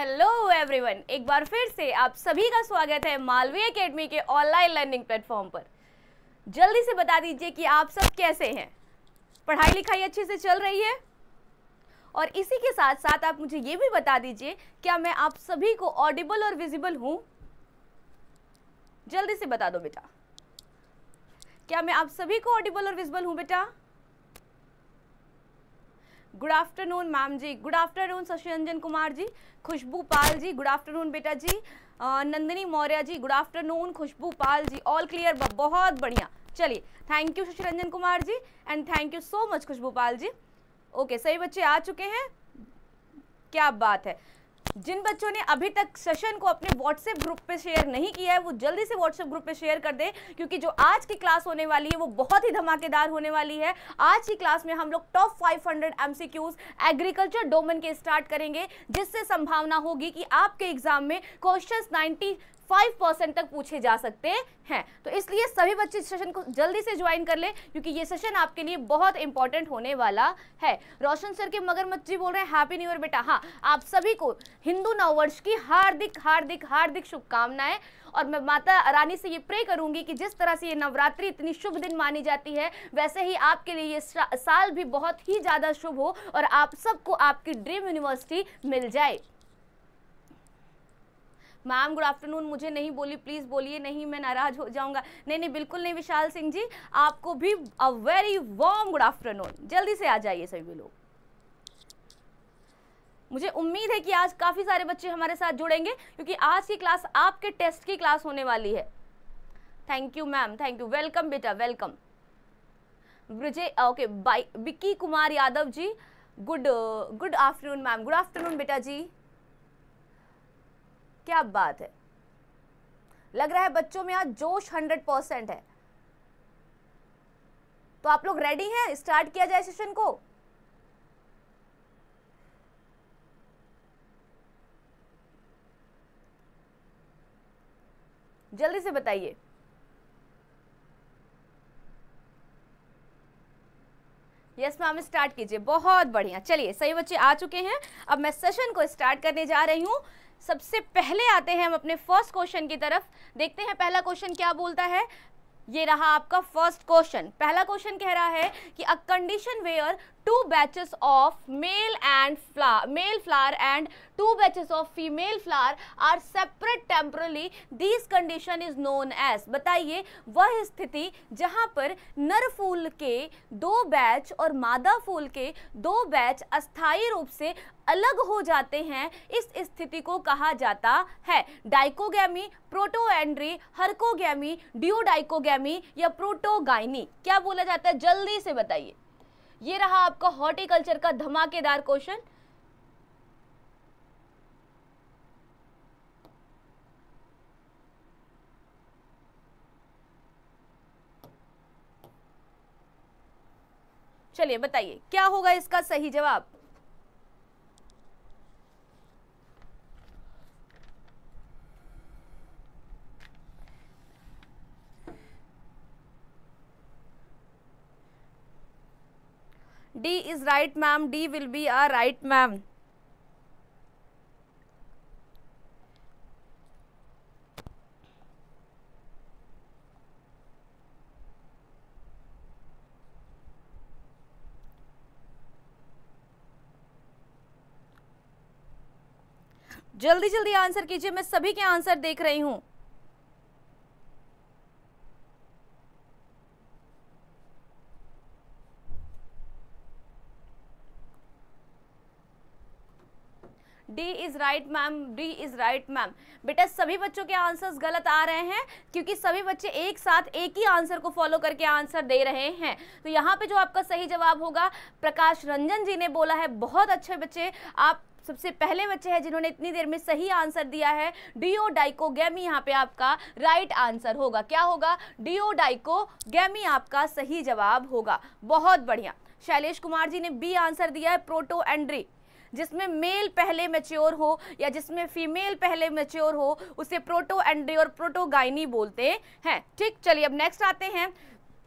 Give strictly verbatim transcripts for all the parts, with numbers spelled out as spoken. Hello everyone, एक बार फिर से आप सभी का स्वागत है मालवीय एकेडमी के ऑनलाइन लर्निंग प्लेटफॉर्म पर। जल्दी से बता दीजिए कि आप सब कैसे हैं, पढ़ाई लिखाई अच्छे से चल रही है? और इसी के साथ साथ आप मुझे ये भी बता दीजिए, क्या मैं आप सभी को ऑडिबल और विजिबल हूँ? जल्दी से बता दो बेटा, क्या मैं आप सभी को ऑडिबल और विजिबल हूँ बेटा? गुड आफ्टरनून मैम जी, good afternoon Shashi Ranjan Kumar ji, Khushboo Pal ji good afternoon बेटा जी, Nandini Maurya ji good afternoon, Khushboo Pal ji all clear, बहुत बढ़िया। चलिए, thank you Shashi Ranjan Kumar ji and thank you so much Khushboo Pal ji. Okay, सही बच्चे आ चुके हैं, क्या बात है। जिन बच्चों ने अभी तक सेशन को अपने व्हाट्सएप ग्रुप पे शेयर नहीं किया है वो जल्दी से व्हाट्सएप ग्रुप पे शेयर कर दें, क्योंकि जो आज की क्लास होने वाली है वो बहुत ही धमाकेदार होने वाली है। आज की क्लास में हम लोग टॉप पाँच सौ एमसीक्यूज एग्रीकल्चर डोमेन के स्टार्ट करेंगे, जिससे संभावना होगी कि आपके एग्जाम में क्वेश्चंस पचानवे परसेंट तक पूछे जा सकते हैं। तो इसलिए सभी बच्चे सेशन को जल्दी से ज्वाइन कर लें, क्योंकि ये सेशन आपके लिए बहुत इंपॉर्टेंट होने वाला है। रोशन सर के मगरमच्छ जी बोल रहे हैं हैप्पी न्यू ईयर बेटा। हाँ, आप सभी को हिंदू नववर्ष की हार्दिक हार्दिक हार्दिक शुभकामनाएं। और मैं माता रानी से ये प्रे करूंगी कि जिस तरह से ये नवरात्रि इतनी शुभ दिन मानी जाती है, वैसे ही आपके लिए ये साल भी बहुत ही ज़्यादा शुभ हो और आप सबको आपकी ड्रीम यूनिवर्सिटी मिल जाए। मैम गुड आफ्टरनून, मुझे नहीं बोली, प्लीज़ बोलिए नहीं, मैं नाराज़ हो जाऊंगा। नहीं नहीं, बिल्कुल नहीं विशाल सिंह जी, आपको भी a very warm good afternoon. जल्दी से आ जाइए सभी लोग। मुझे उम्मीद है कि आज काफ़ी सारे बच्चे हमारे साथ जुड़ेंगे, क्योंकि आज की क्लास आपके टेस्ट की क्लास होने वाली है। Thank you ma'am, thank you, welcome बेटा, वेलकम। ब्रिजे okay, bye Bikki Kumar Yadav ji good good afternoon ma'am, good afternoon बेटा जी, क्या बात है। लग रहा है बच्चों में आज जोश सौ परसेंट है। तो आप लोग रेडी हैं? स्टार्ट किया जाए सेशन को। जल्दी से बताइए। यस yes, मैम स्टार्ट कीजिए, बहुत बढ़िया। चलिए, सही बच्चे आ चुके हैं, अब मैं सेशन को स्टार्ट करने जा रही हूँ। सबसे पहले आते हैं हम अपने फर्स्ट क्वेश्चन की तरफ, देखते हैं पहला क्वेश्चन क्या बोलता है। ये रहा आपका फर्स्ट क्वेश्चन। पहला क्वेश्चन कह रहा है कि a condition where two batches of male and flower male flower and two batches of female flower are separate temporally, this condition is known as. बताइए, वह स्थिति जहां पर नर फूल के दो बैच और मादा फूल के दो बैच अस्थायी रूप से अलग हो जाते हैं, इस स्थिति को कहा जाता है डाइकोगैमी, प्रोटोएंड्री, हर्कोगैमी, डियोडाइकोगैमी या प्रोटोगाइनी। क्या बोला जाता है, जल्दी से बताइए। ये रहा आपका हॉर्टिकल्चर का धमाकेदार क्वेश्चन। चलिए बताइए क्या होगा इसका सही जवाब। D is right ma'am, D will be a right ma'am. जल्दी जल्दी आंसर कीजिए, मैं सभी के आंसर देख रही हूं। D is right ma'am, D is right ma'am. बेटा सभी बच्चों के आंसर्स गलत आ रहे हैं, क्योंकि सभी बच्चे एक साथ एक ही आंसर को फॉलो करके आंसर दे रहे हैं। तो यहाँ पे जो आपका सही जवाब होगा, प्रकाश रंजन जी ने बोला है, बहुत अच्छे बच्चे, आप सबसे पहले बच्चे हैं जिन्होंने इतनी देर में सही आंसर दिया है। डियोडाइकोगैमी यहाँ पे आपका राइट आंसर होगा। क्या होगा? डियोडाइकोगैमी आपका सही जवाब होगा। बहुत बढ़िया। शैलेश कुमार जी ने बी आंसर दिया है, प्रोटोएंड्री, जिसमें मेल पहले मैच्योर हो या जिसमें फीमेल पहले मैच्योर हो उसे प्रोटोएंड्री और प्रोटोगाइनी बोलते हैं। ठीक, चलिए अब नेक्स्ट आते हैं।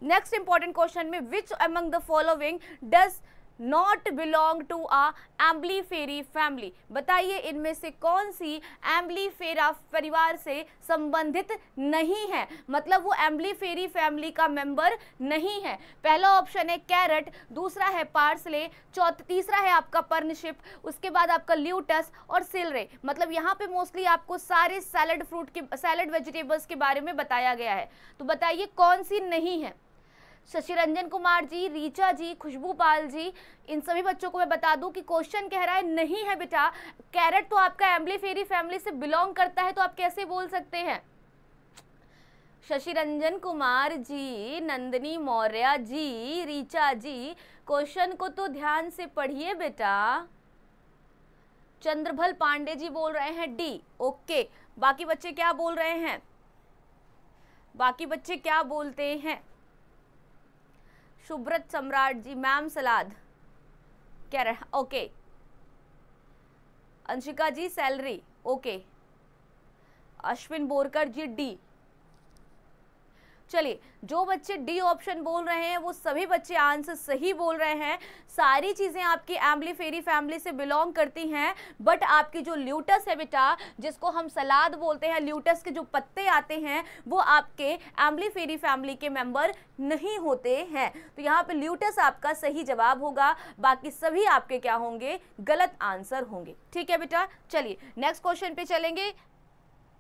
नेक्स्ट इंपॉर्टेंट क्वेश्चन में, which among the following does not belong to a Umbelliferae family. बताइए इनमें से कौन सी एम्बलीफेरा परिवार से संबंधित नहीं है, मतलब वो एम्बलीफेरी फैमिली का मेंबर नहीं है। पहला ऑप्शन है कैरेट, दूसरा है पार्सले, चौथा तीसरा है आपका पर्नशिप, उसके बाद आपका ल्यूटस और सिलरे। मतलब यहाँ पे मोस्टली आपको सारे सैलड फ्रूट के सैलड वेजिटेबल्स के बारे में बताया गया है। तो बताइए कौन सी नहीं है। शशि रंजन कुमार जी, रीचा जी, खुशबू पाल जी, इन सभी बच्चों को मैं बता दूं कि क्वेश्चन कह रहा है नहीं है बेटा, कैरेट तो आपका एम्बलीफेरी फैमिली से बिलोंग करता है, तो आप कैसे बोल सकते हैं। शशि रंजन कुमार जी, नंदिनी मौर्य जी, रीचा जी, क्वेश्चन को तो ध्यान से पढ़िए बेटा। चंद्रभल पांडे जी बोल रहे हैं डी। ओके, बाकी बच्चे क्या बोल रहे हैं, बाकी बच्चे क्या बोलते हैं। सुब्रत सम्राट जी, मैम सलाद कह रहे। Okay, Anshika ji salary. Okay, Ashwin Borkar ji D. चलिए, जो बच्चे डी ऑप्शन बोल रहे हैं वो सभी बच्चे आंसर सही बोल रहे हैं। सारी चीज़ें आपकी एम्बलीफेरी फैमिली से बिलोंग करती हैं, बट आपकी जो ल्यूटस है बेटा, जिसको हम सलाद बोलते हैं, ल्यूटस के जो पत्ते आते हैं वो आपके एम्बलीफेरी फैमिली के मेंबर नहीं होते हैं। तो यहाँ पे ल्यूटस आपका सही जवाब होगा, बाकी सभी आपके क्या होंगे, गलत आंसर होंगे। ठीक है बेटा, चलिए नेक्स्ट क्वेश्चन पे चलेंगे।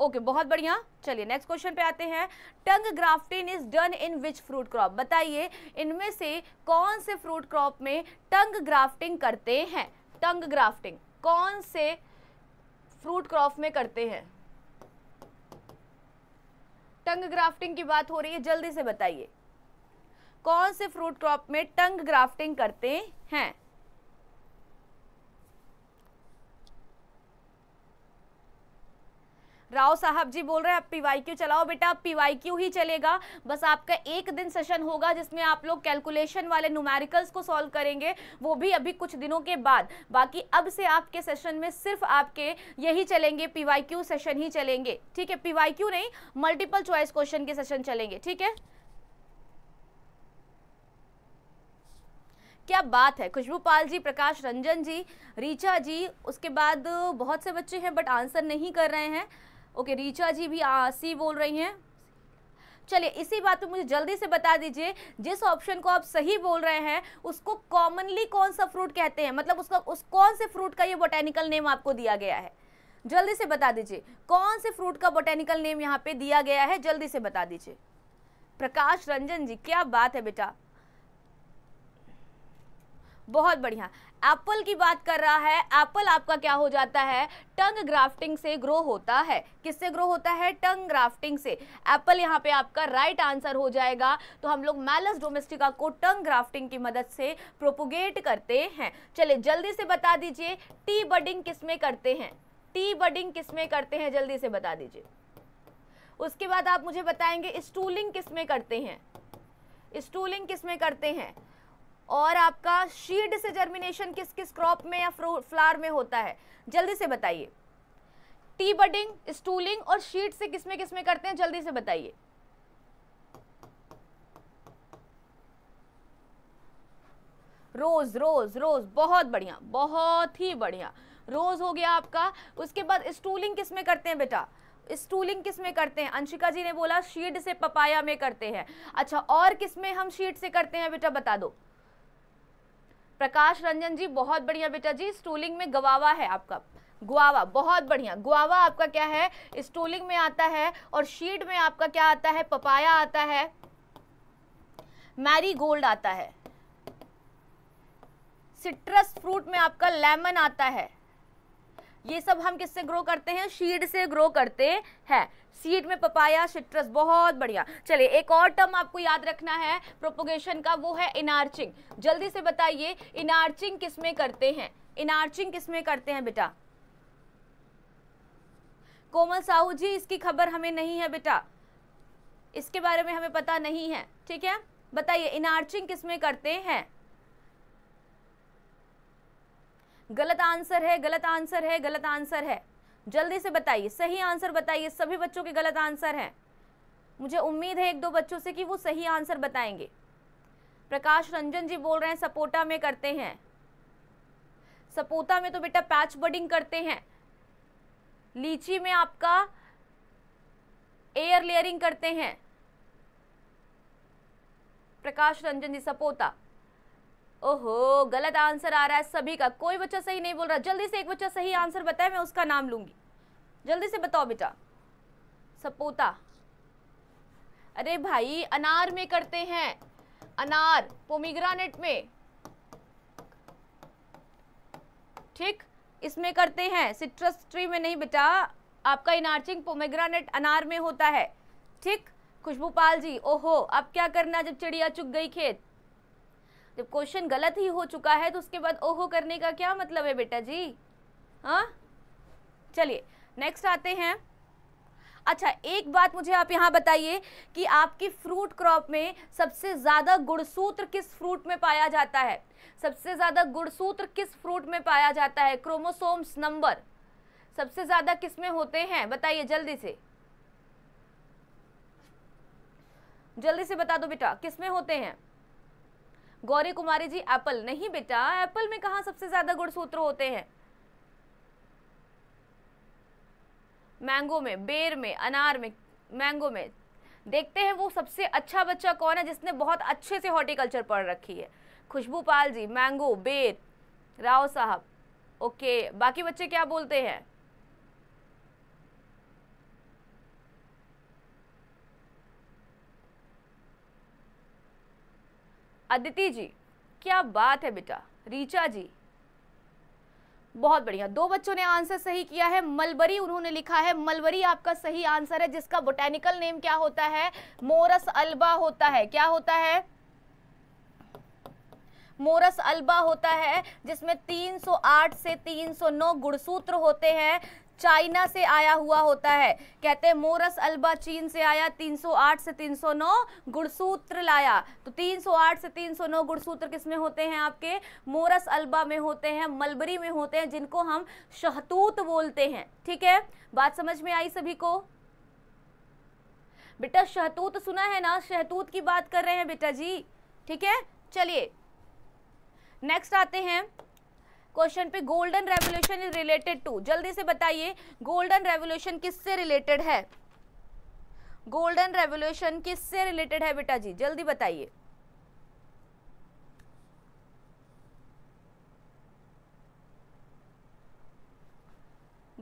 ओके okay, बहुत बढ़िया। चलिए नेक्स्ट क्वेश्चन पे आते हैं। Tongue grafting is done in which fruit crop. बताइए इनमें से कौन से फ्रूट क्रॉप में टंग ग्राफ्टिंग करते हैं। टंग ग्राफ्टिंग कौन से फ्रूट क्रॉप में करते हैं। टंग ग्राफ्टिंग की बात हो रही है, जल्दी से बताइए कौन से फ्रूट क्रॉप में टंग ग्राफ्टिंग करते हैं। राव साहब जी बोल रहे हैं आप पीवाईक्यू चलाओ बेटा, पीवाईक्यू ही चलेगा। बस आपका एक दिन सेशन होगा जिसमें आप लोग कैलकुलेशन वाले न्यूमेरिकल्स को सॉल्व करेंगे, वो भी अभी कुछ दिनों के बाद। बाकी अब से आपके सेशन में सिर्फ आपके यही चलेंगे, पीवाईक्यू सेशन ही चलेंगे। ठीक है, पीवाईक्यू नहीं, मल्टीपल चॉइस क्वेश्चन के सेशन चलेंगे। ठीक है, क्या बात है। खुशबू पाल जी, प्रकाश रंजन जी, रीचा जी, उसके बाद बहुत से बच्चे हैं बट आंसर नहीं कर रहे हैं। ओके okay, रीचा जी भी सी बोल रही हैं। चलिए, इसी बात पे मुझे जल्दी से बता दीजिए, जिस ऑप्शन को आप सही बोल रहे हैं उसको कॉमनली कौन सा फ्रूट कहते हैं, मतलब उसका उस कौन से फ्रूट का ये बोटेनिकल नेम आपको दिया गया है। जल्दी से बता दीजिए कौन से फ्रूट का बोटेनिकल नेम यहाँ पे दिया गया है, जल्दी से बता दीजिए। प्रकाश रंजन जी, क्या बात है बेटा, बहुत बढ़िया। एप्पल की बात कर रहा है। एप्पल आपका क्या हो जाता है, टंग ग्राफ्टिंग से ग्रो होता है। किससे ग्रो होता है, टंग ग्राफ्टिंग से। एप्पल यहाँ पे आपका राइट आंसर हो जाएगा। तो हम लोग मैलस डोमेस्टिका को टंग ग्राफ्टिंग की मदद से प्रोपोगेट करते हैं। चलिए जल्दी से बता दीजिए टी बडिंग किसमें करते हैं, टी बडिंग किसमें करते हैं, जल्दी से बता दीजिए। उसके बाद आप मुझे बताएंगे स्टूलिंग किसमें करते हैं, स्टूलिंग किसमें करते हैं। और आपका शीड से जर्मिनेशन किस किस क्रॉप में या फ्लावर में होता है, जल्दी से बताइए। टी बडिंग, स्टूलिंग और शीड से किसमें किसमें करते हैं, जल्दी से बताइए। रोज रोज रोज, बहुत बढ़िया, बहुत ही बढ़िया, रोज हो गया आपका। उसके बाद स्टूलिंग किसमें करते हैं बेटा, स्टूलिंग किस में करते हैं। अंशिका जी ने बोला शीड से पपाया में करते हैं। अच्छा, और किस में हम शीड से करते हैं बेटा, बता दो। प्रकाश रंजन जी, बहुत बढ़िया बेटा जी, स्टूलिंग में गवावा है आपका, गुआवा, बहुत बढ़िया। गुआवा आपका क्या है, स्टूलिंग में आता है, और शीड में आपका क्या आता है, पपाया आता है, मैरी गोल्ड आता है। सिट्रस फ्रूट में आपका लेमन आता है। ये सब हम किससे ग्रो करते हैं, शीड से ग्रो करते हैं। सीड में पपाया, सिट्रस, बहुत बढ़िया। चलिए, एक और टर्म आपको याद रखना है प्रोपोगेशन का, वो है इनार्चिंग। जल्दी से बताइए इनार्चिंग किसमें करते हैं, इनार्चिंग किसमें करते हैं बेटा। कोमल साहू जी, इसकी खबर हमें नहीं है बेटा, इसके बारे में हमें पता नहीं है। ठीक है, बताइए इनार्चिंग किसमें करते हैं। गलत आंसर है, गलत आंसर है, गलत आंसर है। जल्दी से बताइए, सही आंसर बताइए। सभी बच्चों के गलत आंसर हैं, मुझे उम्मीद है एक दो बच्चों से कि वो सही आंसर बताएंगे। प्रकाश रंजन जी बोल रहे हैं सपोटा में करते हैं, सपोटा में तो बेटा पैच बडिंग करते हैं, लीची में आपका एयर लेयरिंग करते हैं। प्रकाश रंजन जी सपोटा, ओहो गलत आंसर आ रहा है सभी का, कोई बच्चा सही नहीं बोल रहा। जल्दी से एक बच्चा सही आंसर बताए, मैं उसका नाम लूंगी, जल्दी से बताओ बेटा। सपोटा, अरे भाई अनार में करते हैं, अनार पोमीग्रेनेट में, ठीक, इसमें करते हैं, सिट्रस ट्री में नहीं बेटा, आपका इनार्चिंग पोमीग्रेनेट अनार में होता है। ठीक, खुशबू पाल जी, ओहो अब क्या करना जब चिड़िया चुग गई खेत। जब क्वेश्चन गलत ही हो चुका है तो उसके बाद ओहो करने का क्या मतलब है बेटा जी, हाँ। चलिए नेक्स्ट आते हैं। अच्छा एक बात मुझे आप यहाँ बताइए कि आपकी फ्रूट क्रॉप में सबसे ज़्यादा गुणसूत्र किस फ्रूट में पाया जाता है, सबसे ज़्यादा गुणसूत्र किस फ्रूट में पाया जाता है, क्रोमोसोम्स नंबर सबसे ज़्यादा किस में होते हैं बताइए जल्दी से, जल्दी से बता दो बेटा किस में होते हैं। गौरी कुमारी जी एप्पल, नहीं बेटा एप्पल में कहाँ सबसे ज़्यादा गुणसूत्र होते हैं, मैंगो में, बेर में, अनार में, मैंगो में। देखते हैं वो सबसे अच्छा बच्चा कौन है जिसने बहुत अच्छे से हॉर्टिकल्चर पढ़ रखी है। खुशबू पाल जी मैंगो, बेर, राव साहब ओके, बाकी बच्चे क्या बोलते हैं। अदिति जी क्या बात है बेटा, रीचा जी बहुत बढ़िया, दो बच्चों ने आंसर सही किया है। मलबरी उन्होंने लिखा है, मलबरी आपका सही आंसर है, जिसका बोटेनिकल नेम क्या होता है, मोरस अल्बा होता है, क्या होता है, मोरस अल्बा होता है, जिसमें तीन सौ आठ से तीन सौ नौ गुणसूत्र होते हैं, चाइना से आया हुआ होता है। कहते हैं मोरस अल्बा चीन से आया, तीन सौ आठ से तीन सौ नौ गुणसूत्र लाया, तो तीन सौ आठ से तीन सौ नौ गुणसूत्र किसमें होते हैं, आपके मोरस अल्बा में होते हैं, मलबरी में होते हैं, जिनको हम शहतूत बोलते हैं। ठीक है, बात समझ में आई सभी को। बेटा शहतूत सुना है ना, शहतूत की बात कर रहे हैं बेटा जी, ठीक है। चलिए नेक्स्ट आते हैं क्वेश्चन पे, golden revolution is related to, जल्दी से बताइए गोल्डन रेवोल्यूशन किससे रिलेटेड है, गोल्डन रेवोल्यूशन किससे रिलेटेड है बेटा जी जल्दी बताइए।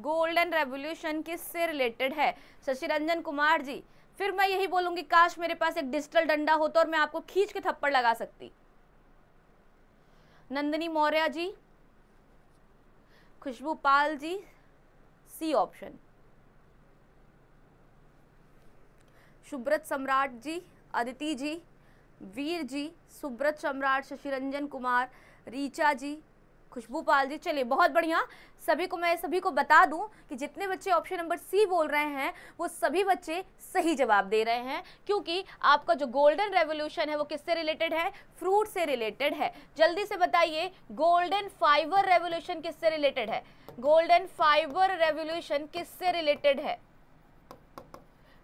गोल्डन रेवोल्यूशन किससे रिलेटेड है, शशि रंजन कुमार जी, फिर मैं यही बोलूंगी काश मेरे पास एक डिजिटल डंडा होता और मैं आपको खींच के थप्पड़ लगा सकती। Nandini Maurya ji, Khushboo Pal ji, C option. सुब्रत सम्राट जी, अदिति जी, वीर जी, सुब्रत सम्राट, शशिरंजन कुमार, रीचा जी, खुशबू पाल जी। चलिए बहुत बढ़िया, सभी को मैं सभी को बता दूं कि जितने बच्चे ऑप्शन नंबर सी बोल रहे हैं वो सभी बच्चे सही जवाब दे रहे हैं, क्योंकि आपका जो गोल्डन रेवोल्यूशन है वो किससे रिलेटेड है, फ्रूट से रिलेटेड है। जल्दी से बताइए गोल्डन फाइबर रेवोल्यूशन किससे रिलेटेड है, गोल्डन फाइबर रेवोल्यूशन किससे रिलेटेड है,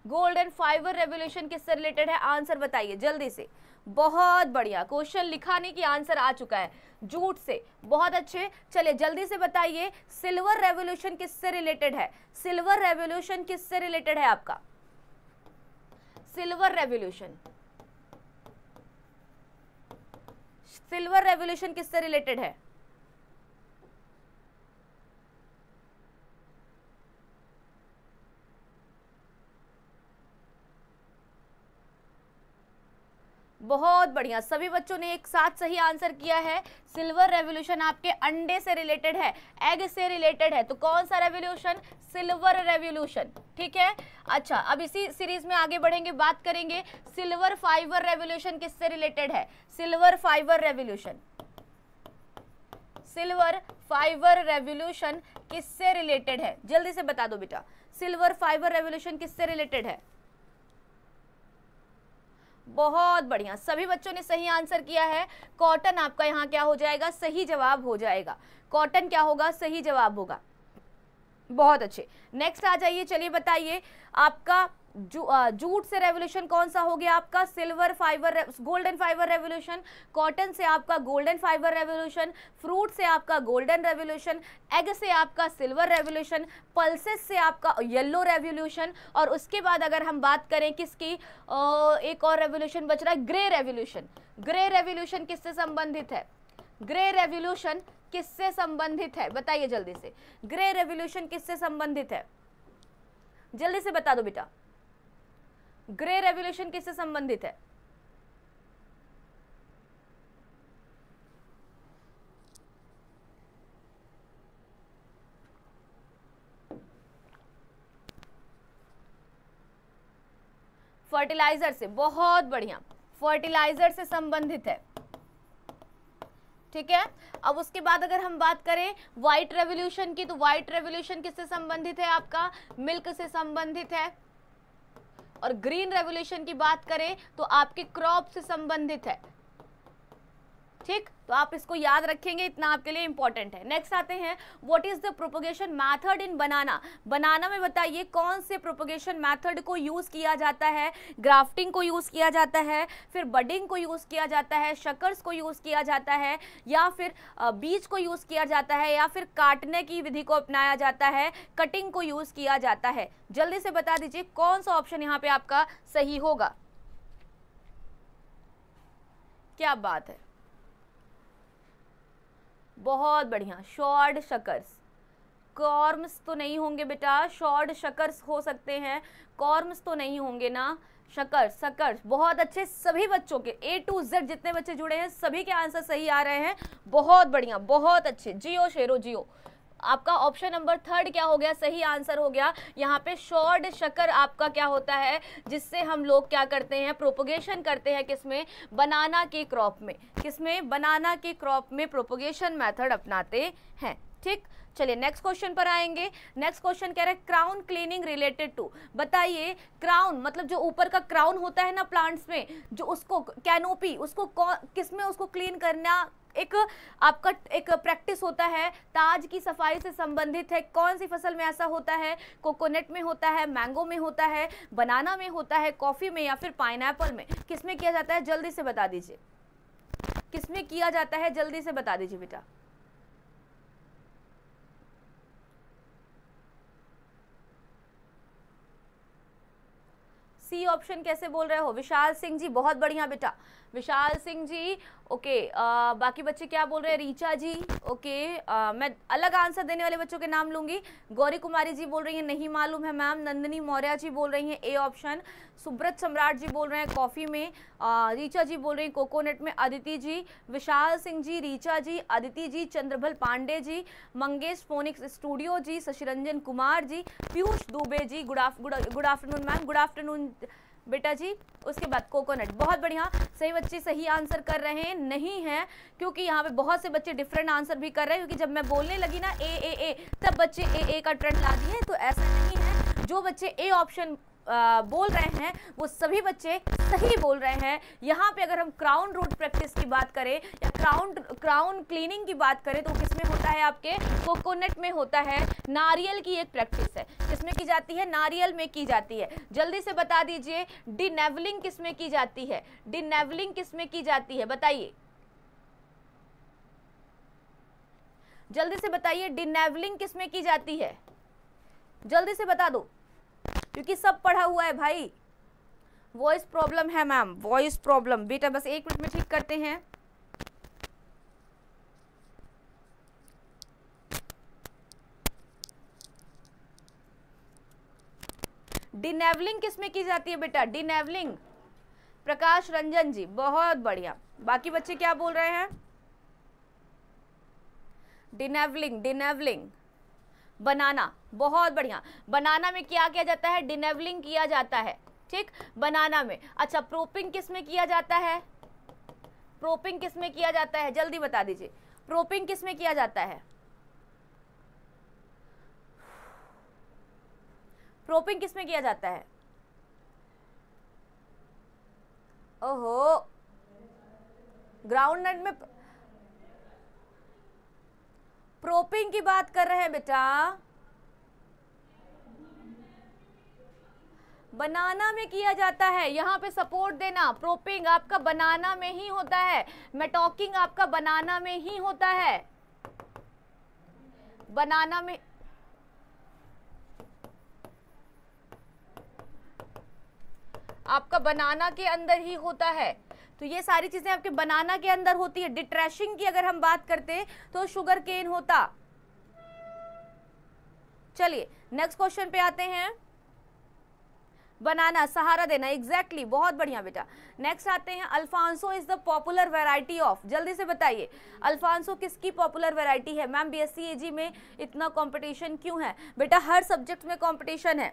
गोल्डन फाइबर रेवोल्यूशन किससे रिलेटेड है आंसर बताइए जल्दी से। बहुत बढ़िया, क्वेश्चन लिखा नहीं कि आंसर आ चुका है, जूट से, बहुत अच्छे। चलिए जल्दी से बताइए सिल्वर रेवोल्यूशन किससे रिलेटेड है, सिल्वर रेवोल्यूशन किससे रिलेटेड है आपका, सिल्वर रेवोल्यूशन, सिल्वर रेवोल्यूशन किससे रिलेटेड है। बहुत बढ़िया, सभी बच्चों ने एक साथ सही आंसर किया है। सिल्वर रेवोल्यूशन आपके अंडे से रिलेटेड है, एग से रिलेटेड है, तो कौन सा रेवोल्यूशन, सिल्वर रेवोल्यूशन। ठीक है, अच्छा अब इसी सीरीज में आगे बढ़ेंगे, बात करेंगे सिल्वर फाइबर रेवोल्यूशन किससे रिलेटेड है, silver fibre revolution, silver fibre revolution किससे रिलेटेड है जल्दी से बता दो बेटा, सिल्वर फाइबर रेवोल्यूशन किससे रिलेटेड है। बहुत बढ़िया, सभी बच्चों ने सही आंसर किया है। कॉटन आपका यहाँ क्या हो जाएगा, सही जवाब हो जाएगा, कॉटन क्या होगा, सही जवाब होगा। बहुत अच्छे, नेक्स्ट आ जाइए। चलिए बताइए आपका जूट से रेवोल्यूशन कौन सा हो गया आपका silver fibre, golden fibre revolution. Cotton से आपका गोल्डन फाइबर रेवोल्यूशन। फ्रूट से आपका गोल्डन रेवोल्यूशन। एग से आपका सिल्वर रेवोल्यूशन। पल्सेस से आपका येलो रेवोल्यूशन। और उसके बाद अगर हम बात करें किसकी, एक और रेवोल्यूशन बच रहा है ग्रे रेवोल्यूशन। ग्रे रेवोल्यूशन किससे संबंधित है? ग्रे रेवोल्यूशन किससे संबंधित है बताइए जल्दी से। ग्रे रेवोल्यूशन किससे संबंधित है जल्दी से बता दो बेटा। ग्रे रेवोल्यूशन किससे संबंधित है? फर्टिलाइजर से। बहुत बढ़िया, फर्टिलाइजर से संबंधित है। ठीक है, अब उसके बाद अगर हम बात करें व्हाइट रेवोल्यूशन की, तो व्हाइट रेवोल्यूशन किससे संबंधित है आपका? मिल्क से संबंधित है। और ग्रीन रेवोल्यूशन की बात करें तो आपके क्रॉप से संबंधित है। ठीक, तो आप इसको याद रखेंगे, इतना आपके लिए इंपॉर्टेंट है। नेक्स्ट आते हैं, what is the propagation method in banana. Banana में बताइए कौन से प्रोपोगेशन मैथड को यूज किया जाता है? ग्राफ्टिंग को यूज किया जाता है, फिर बडिंग को यूज किया जाता है, शकर्स को यूज किया जाता है, या फिर बीज को यूज किया जाता है, या फिर काटने की विधि को अपनाया जाता है, कटिंग को यूज किया जाता है। जल्दी से बता दीजिए कौन सा ऑप्शन यहाँ पे आपका सही होगा। क्या बात है, बहुत बढ़िया। शॉर्ट शकर्स, कॉर्म्स तो नहीं होंगे बेटा। शॉर्ट शकर्स हो सकते हैं, कॉर्म्स तो नहीं होंगे ना। शकर्स, शकर्स, बहुत अच्छे। सभी बच्चों के ए टू जेड जितने बच्चे जुड़े हैं सभी के आंसर सही आ रहे हैं। बहुत बढ़िया, बहुत अच्छे। जियो शेरो जियो, आपका ऑप्शन नंबर थर्ड क्या हो गया? सही आंसर हो गया यहाँ पे। शॉर्ट शक्कर आपका क्या होता है, जिससे हम लोग क्या करते हैं, प्रोपोगेशन करते हैं। किसमें? बनाना के क्रॉप में। किसमें? बनाना के क्रॉप में प्रोपोगेशन मेथड अपनाते हैं। ठीक, चलिए नेक्स्ट क्वेश्चन पर आएंगे। नेक्स्ट क्वेश्चन कह रहा है क्राउन क्लीनिंग रिलेटेड टू। बताइए क्राउन मतलब जो ऊपर का क्राउन होता है ना प्लांट्स में, जो उसको कैनोपी, उसको किसमें उसको क्लीन करना एक आपका एक प्रैक्टिस होता है। ताज की सफाई से संबंधित है। कौन सी फसल में ऐसा होता है? कोकोनट में होता है, मैंगो में होता है, बनाना में होता है, कॉफी में, या फिर पाइनएप्पल में। किसमें किया जाता है जल्दी से बता दीजिए। किसमें किया जाता है जल्दी से बता दीजिए बेटा। सी ऑप्शन कैसे बोल रहे हो विशाल सिंह जी? बहुत बढ़िया बेटा विशाल सिंह जी। ओके, आ, बाकी बच्चे क्या बोल रहे हैं? रीचा जी, ओके। आ, मैं अलग आंसर देने वाले बच्चों के नाम लूँगी। गौरी कुमारी जी बोल रही हैं नहीं मालूम है मैम। नंदिनी मौर्या जी बोल रही हैं ए ऑप्शन। सुब्रत सम्राट जी बोल रहे हैं कॉफ़ी में। आ, रीचा जी बोल रही हैं कोकोनट में। Aditi ji, Vishal Singh ji, Richa ji, Aditi ji, Chandrabhal Pandey ji, Mangesh phoenix studio ji, Shashiranjan Kumar ji, Piyush Dubey ji. Good आफ good afternoon ma'am, good afternoon बेटा जी। उसके बाद कोकोनट। बहुत बढ़िया, सही बच्चे सही आंसर कर रहे हैं। नहीं है क्योंकि यहाँ पे बहुत से बच्चे डिफरेंट आंसर भी कर रहे हैं, क्योंकि जब मैं बोलने लगी ना ए ए ए तब बच्चे ए ए का ट्रेंड ला दिए, तो ऐसा नहीं है। जो बच्चे ए ऑप्शन बोल रहे हैं वो सभी बच्चे सही बोल रहे हैं। यहाँ पे अगर हम क्राउन रूट प्रैक्टिस की बात करें या क्राउन क्राउन क्लीनिंग की बात करें तो किसमें होता है आपके? कोकोनट में होता है। नारियल की एक प्रैक्टिस है, किसमें की जाती है? नारियल में की जाती है। जल्दी से बता दीजिए डिनेवलिंग किसमें की जाती है? डिनेवलिंग किसमें की जाती है बताइए जल्दी से बताइए। डिनेवलिंग किसमें की जाती है जल्दी से बता दो, क्योंकि सब पढ़ा हुआ है भाई। वॉइस प्रॉब्लम है मैम, वॉइस प्रॉब्लम बेटा बस एक मिनट में ठीक करते हैं। डिनेवलिंग किसमें की जाती है बेटा? डिनेवलिंग। प्रकाश रंजन जी, बहुत बढ़िया। बाकी बच्चे क्या बोल रहे हैं? डिनेवलिंग, डिनेवलिंग। बनाना, बहुत बढ़िया। बनाना में क्या किया जाता है? डिनेवलिंग किया जाता है। ठीक, बनाना में। अच्छा, प्रोपिंग किसमें किया जाता है? प्रोपिंग किसमें किया जाता है जल्दी बता दीजिए। प्रोपिंग किसमें किया जाता है? प्रोपिंग किसमें किया जाता है? ओहो, ग्राउंडनट में प्रोपिंग की बात कर रहे हैं बेटा। बनाना में किया जाता है। यहाँ पे सपोर्ट देना, प्रोपिंग आपका बनाना में ही होता है, मेटॉकिंग आपका बनाना में ही होता है, बनाना में आपका बनाना के अंदर ही होता है। तो ये सारी चीजें आपके बनाना के अंदर होती है। डिट्रैशिंग की अगर हम बात करते तो शुगर केन होता। चलिए नेक्स्ट क्वेश्चन पे आते हैं। बनाना सहारा देना, एग्जैक्टली exactly, बहुत बढ़िया बेटा। नेक्स्ट आते हैं Alphonso is the popular variety of, जल्दी से बताइए अल्फांसो किसकी पॉपुलर वैरायटी है। मैम बीएससी एजी में इतना कंपटीशन क्यों है? बेटा हर सब्जेक्ट में कंपटीशन है,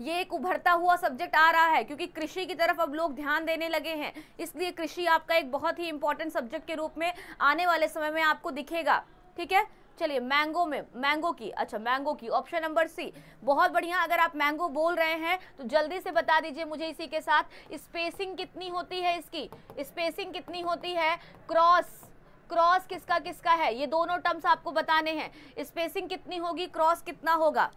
ये एक उभरता हुआ सब्जेक्ट आ रहा है क्योंकि कृषि की तरफ अब लोग ध्यान देने लगे हैं, इसलिए कृषि आपका एक बहुत ही इंपॉर्टेंट सब्जेक्ट के रूप में आने वाले समय में आपको दिखेगा। ठीक है, चलिए मैंगो में, मैंगो की, अच्छा मैंगो की ऑप्शन नंबर सी, बहुत बढ़िया। अगर आप मैंगो बोल रहे हैं तो जल्दी से बता दीजिए मुझे इसी के साथ स्पेसिंग कितनी होती है, इसकी स्पेसिंग कितनी होती है। क्रॉस, क्रॉस किसका किसका है, ये दोनों टर्म्स आपको बताने हैं। स्पेसिंग कितनी होगी, क्रॉस कितना होगा,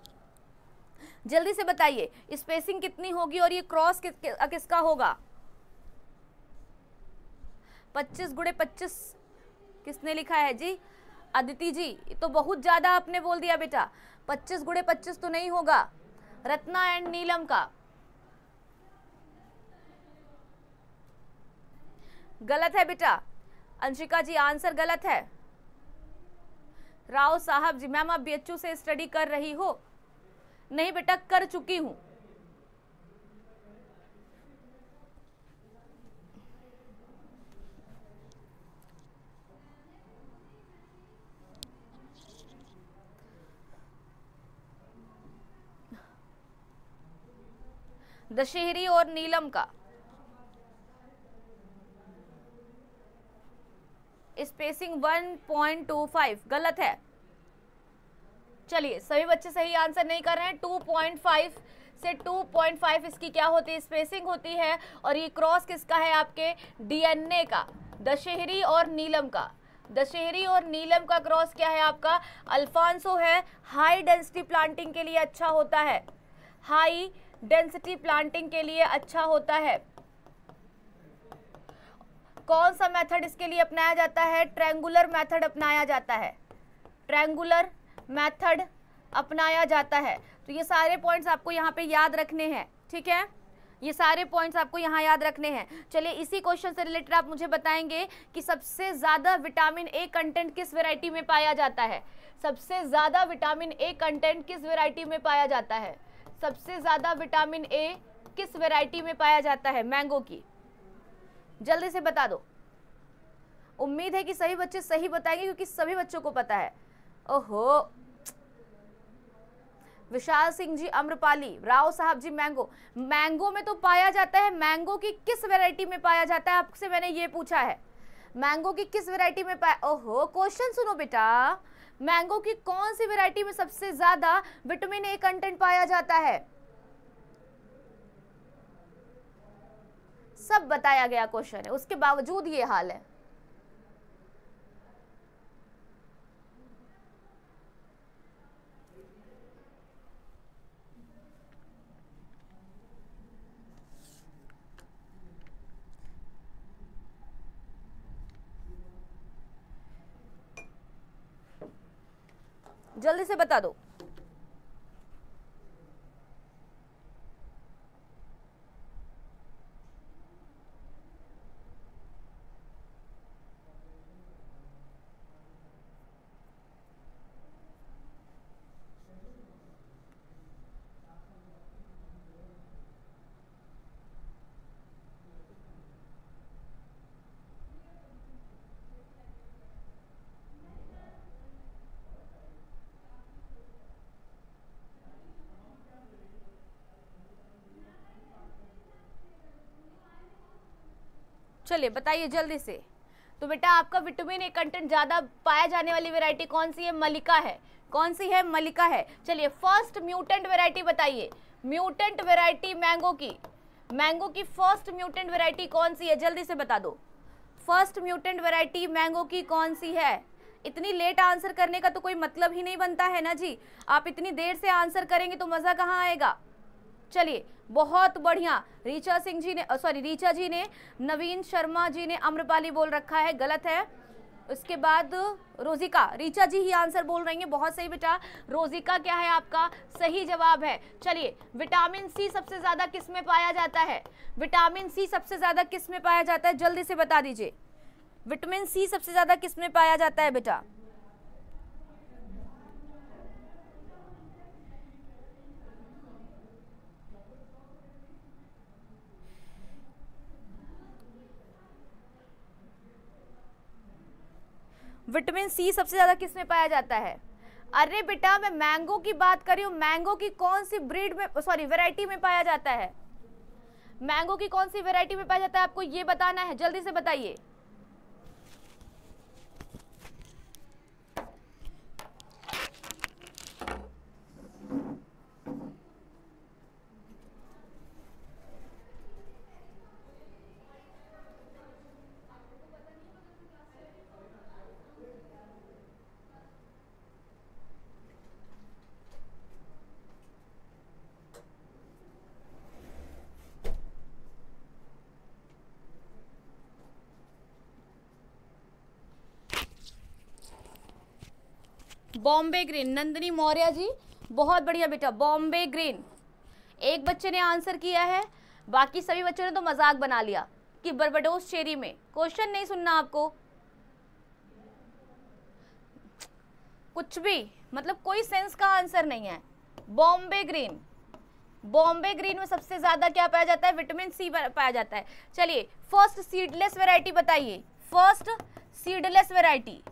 जल्दी से बताइए। स्पेसिंग कितनी होगी और ये क्रॉस किस, किसका होगा। पच्चीस गुणे पच्चीस किसने लिखा है जी? अदिति जी, तो बहुत ज्यादा आपने बोल दिया बेटा। पच्चीस गुणे पच्चीस तो नहीं होगा। रत्ना एंड नीलम का गलत है बेटा। अंशिका जी आंसर गलत है। राव साहब जी, मैम आप बीएचयू से स्टडी कर रही हो? नहीं बेटा, कर चुकी हूं। दशहरी और नीलम का spacing one point two five गलत है। चलिए सभी बच्चे सही आंसर नहीं कर रहे हैं। टू पॉइंट फाइव से टू पॉइंट फाइव इसकी क्या होती है, स्पेसिंग होती है। और ये क्रॉस किसका है आपके डीएनए का, दशहरी और नीलम का। दशहरी और नीलम का क्रॉस क्या है आपका, अल्फांसो है। हाई डेंसिटी प्लांटिंग के लिए अच्छा होता है, हाई डेंसिटी प्लांटिंग के लिए अच्छा होता है। कौन सा मेथड इसके लिए अपनाया जाता है, ट्रायंगुलर मेथड अपनाया जाता है, ट्रायंगुलर मेथड अपनाया जाता है। तो ये सारे पॉइंट्स आपको यहाँ पे याद रखने हैं। ठीक है, ये सारे पॉइंट्स आपको यहाँ याद रखने हैं। चलिए इसी क्वेश्चन से रिलेटेड आप मुझे बताएंगे कि सबसे ज़्यादा विटामिन ए कंटेंट किस वैरायटी में पाया जाता है, सबसे ज़्यादा विटामिन ए कंटेंट किस वैरायटी में पाया जाता है, सबसे ज़्यादा विटामिन ए किस वैरायटी में पाया जाता है। मैंगो की, जल्दी से बता दो। उम्मीद है कि सभी बच्चे सही बताएंगे क्योंकि सभी बच्चों को पता है। ओहो, विशाल सिंह जी अम्रपाली, राव साहब जी मैंगो। मैंगो में तो पाया जाता है, मैंगो की किस वैरायटी में पाया जाता है आपसे मैंने ये पूछा है, मैंगो की किस वैरायटी में पाया। ओहो, क्वेश्चन सुनो बेटा, मैंगो की कौन सी वैरायटी में सबसे ज्यादा विटामिन ए कंटेंट पाया जाता है, सब बताया गया क्वेश्चन है, उसके बावजूद ये हाल है। जल्दी से बता दो। चलिए बताइए जल्दी से। तो बेटा आपका विटामिन ए कंटेंट ज़्यादा पाया जाने वाली वैरायटी कौन सी है, मलिका है। कौन सी है, मलिका है। चलिए फर्स्ट म्यूटेंट वैरायटी बताइए, म्यूटेंट वैरायटी मैंगो की, मैंगो की फर्स्ट म्यूटेंट वैरायटी कौन सी है, जल्दी से बता दो। फर्स्ट म्यूटेंट वैरायटी मैंगो की कौन सी है, इतनी लेट आंसर करने का तो कोई मतलब ही नहीं बनता है ना जी। आप इतनी देर से आंसर करेंगे तो मज़ा कहाँ आएगा। चलिए बहुत बढ़िया, ऋचा सिंह जी ने सॉरी ऋचा जी ने, नवीन शर्मा जी ने अम्रपाली बोल रखा है, गलत है। उसके बाद रोजिका, ऋचा जी ही आंसर बोल रही हैं, बहुत सही बेटा। रोजिका क्या है आपका सही जवाब है। चलिए, विटामिन सी सबसे ज़्यादा किस में पाया जाता है, विटामिन सी सबसे ज़्यादा किस में पाया जाता है, जल्दी से बता दीजिए। विटामिन सी सबसे ज़्यादा किस में पाया जाता है बेटा, विटामिन सी सबसे ज़्यादा किस में पाया जाता है। अरे बेटा मैं मैंगो की बात कर रही हूँ, मैंगो की कौन सी ब्रीड में सॉरी वैरायटी में पाया जाता है, मैंगो की कौन सी वैरायटी में पाया जाता है, आपको ये बताना है, जल्दी से बताइए। बॉम्बे ग्रीन, नंदिनी मौर्य जी बहुत बढ़िया बेटा, बॉम्बे ग्रीन। एक बच्चे ने आंसर किया है, बाकी सभी बच्चों ने तो मजाक बना लिया कि बर्बाडोस चेरी में। क्वेश्चन नहीं सुनना आपको, कुछ भी मतलब कोई सेंस का आंसर नहीं है। बॉम्बे ग्रीन, बॉम्बे ग्रीन में सबसे ज्यादा क्या पाया जाता है, विटामिन सी पाया जाता है। चलिए फर्स्ट सीडलेस वेराइटी बताइए, first seedless variety,